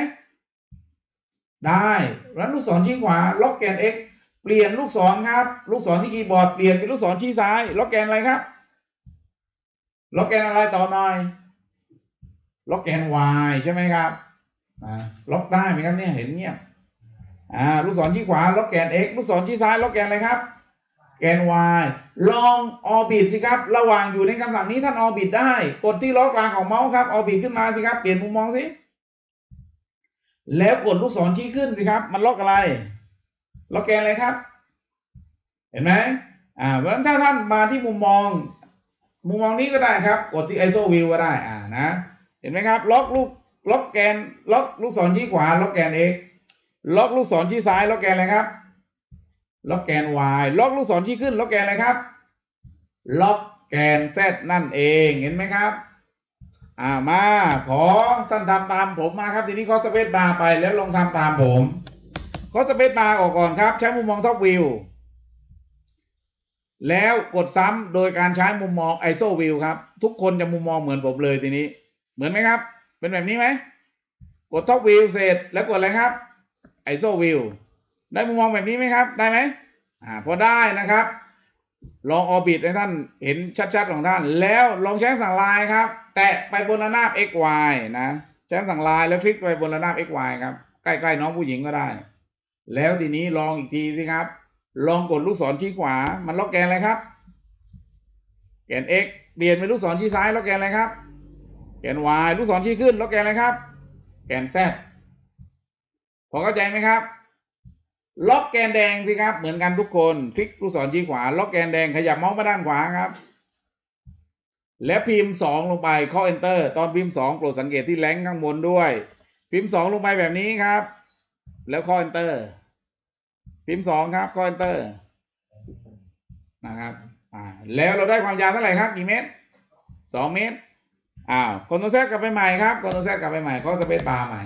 ได้นั้นลูกศรชี้ขวาล็อกแกน X เปลี่ยนลูกศรครับลูกศรที่คีย์บอร์ดเปลี่ยนเป็นลูกศรชี้ซ้ายล็อกแกนอะไรครับล็อกแกนอะไรต่อหน่อยล็อกแกน Y ใช่ไหมครับล็อกได้ไหมครับเนี่ยเห็นเงียบลูกศรชี้ขวาล็อกแกน X ลูกศรชี้ซ้ายล็อกแกนอะไรครับแกน Y ลองออร์บิทสิครับระหว่างอยู่ในคำสั่งนี้ท่านออร์บิทได้กดที่ล็อกกลางของเมาส์ครับออร์บิทขึ้นมาสิครับเปลี่ยนมุมมองสิแล้วกดลูกศรชี้ขึ้นสิครับมันล็อกอะไรล็อกแกนอะไรครับเห็นไหมเพราะฉะนั้นถ้าท่านมาที่มุมมองนี้ก็ได้ครับกดที่ ISO View ก็ได้นะเห็นไหมครับล็อกลูกศรชี้ขวาล็อกแกน X ล็อกลูกศรชี้ซ้ายล็อกแกนอะไรครับล็อกแกน Y ล็อกลูกศรชี้ขึ้นล็อกแกนอะไรครับล็อกแกน Z นั่นเองเห็นไหมครับมาขอท่านทำตามผมมาครับทีนี้ข้อสเปซบาร์ไปแล้วลองทำตามผมข้อสเปซบาร์ออกก่อนครับใช้มุมมองท็อปวิวแล้วกดซ้ำโดยการใช้มุมมอง ISO View ครับทุกคนจะมุมมองเหมือนผมเลยทีนี้เหมือนไหมครับเป็นแบบนี้ไหมกดท็อปวิวเสร็จแล้วกดอะไรครับ ISO View ได้มุมมองแบบนี้ไหมครับได้ไหมพอได้นะครับลองออร์บิทให้ท่านเห็นชัดๆของท่านแล้วลองใช้สั่งลายครับแตะไปบนระนาบ XY นะใช้สั่งลายแล้วคลิกไปบนระนาบ XY ครับใกล้ๆน้องผู้หญิงก็ได้แล้วทีนี้ลองอีกทีสิครับลองกดลูกศรชี้ขวามันล็อกแกนอะไรครับแกน X เปลี่ยนเป็นลูกศรชี้ซ้ายล็อกแกนอะไรครับแกน Y ลูกศรชี้ขึ้นล็อกแกนอะไรครับแกน Z พอเข้าใจไหมครับล็อกแกนแดงสิครับเหมือนกันทุกคนคลิกลูกศรชี้ขวาล็อกแกนแดงขยับเมาส์มาด้านขวาครับแล้วพิมพ์2ลงไปข้อ Enter ตอนพิมพ์2โปรดสังเกตที่แหลงข้างบนด้วยพิมพ์2ลงไปแบบนี้ครับแล้วข้อ Enter พิมพ์2ครับข้อ Enter นะครับแล้วเราได้ความยาวเท่าไหร่ครับกี่เมตร2เมตรคอนโทรลแซดกลับไปใหม่ครับคอนโทรลแซดกลับไปใหม่ข้อสเปซบาร์ใหม่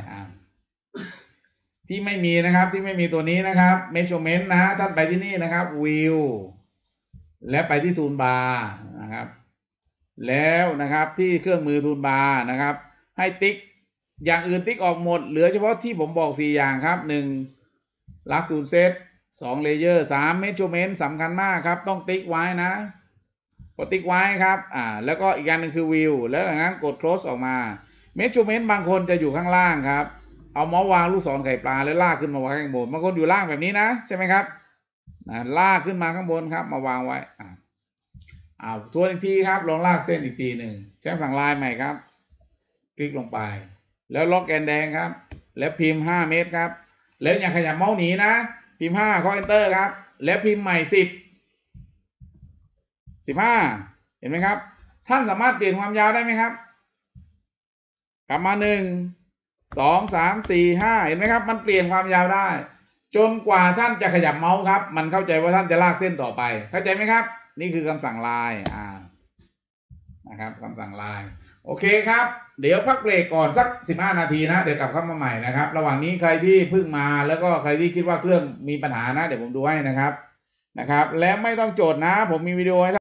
ที่ไม่มีนะครับที่ไม่มีตัวนี้นะครับเมชเชอร์เมนต์นะท่านไปที่นี่นะครับวิวและไปที่ทูลบาร์นะครับแล้วนะครับที่เครื่องมือทูลบาร์นะครับให้ติ๊กอย่างอื่นติ๊กออกหมดเหลือเฉพาะที่ผมบอก4อย่างครับ1ลักทูลเซฟ2เลเยอร์3เมชเชอร์เมนต์สำคัญมากครับต้องติ๊กไว้นะกดติ๊กไว้ครับแล้วก็อีกอย่างหนึ่งคือวิวแล้วหลังนั้นกด close ออกมาเมชเชอร์เมนต์บางคนจะอยู่ข้างล่างครับเอาเมาส์วางลูกศรไข่ปลาแล้วลากขึ้นมาวางข้างบนบางคนอยู่ล่างแบบนี้นะใช่ไหมครับลากขึ้นมาข้างบนครับมาวางไว้ทวนอีกทีครับลองลากเส้นอีกทีหนึ่งใช้สั่งลายใหม่ครับคลิกลงไปแล้วล็อกแกนแดงครับแล้วพิมพ์5เมตรครับแล้วอย่าขยับเมาส์หนีนะพิมพ์5ข้อ Enter ครับแล้วพิมพ์ใหม่10 15เห็นไหมครับท่านสามารถเปลี่ยนความยาวได้ไหมครับกลับมา1 2 3 4 5เห็นไหมครับมันเปลี่ยนความยาวได้จนกว่าท่านจะขยับเมาส์ครับมันเข้าใจว่าท่านจะลากเส้นต่อไปเข้าใจไหมครับนี่คือคำสั่งลายนะครับคำสั่งลายโอเคครับเดี๋ยวพักเบรกก่อนสัก15นาทีนะเดี๋ยวกลับเข้ามาใหม่นะครับระหว่างนี้ใครที่เพิ่งมาแล้วก็ใครที่คิดว่าเครื่องมีปัญหานะเดี๋ยวผมดูให้นะครับและไม่ต้องโจทย์นะผมมีวิดีโอให้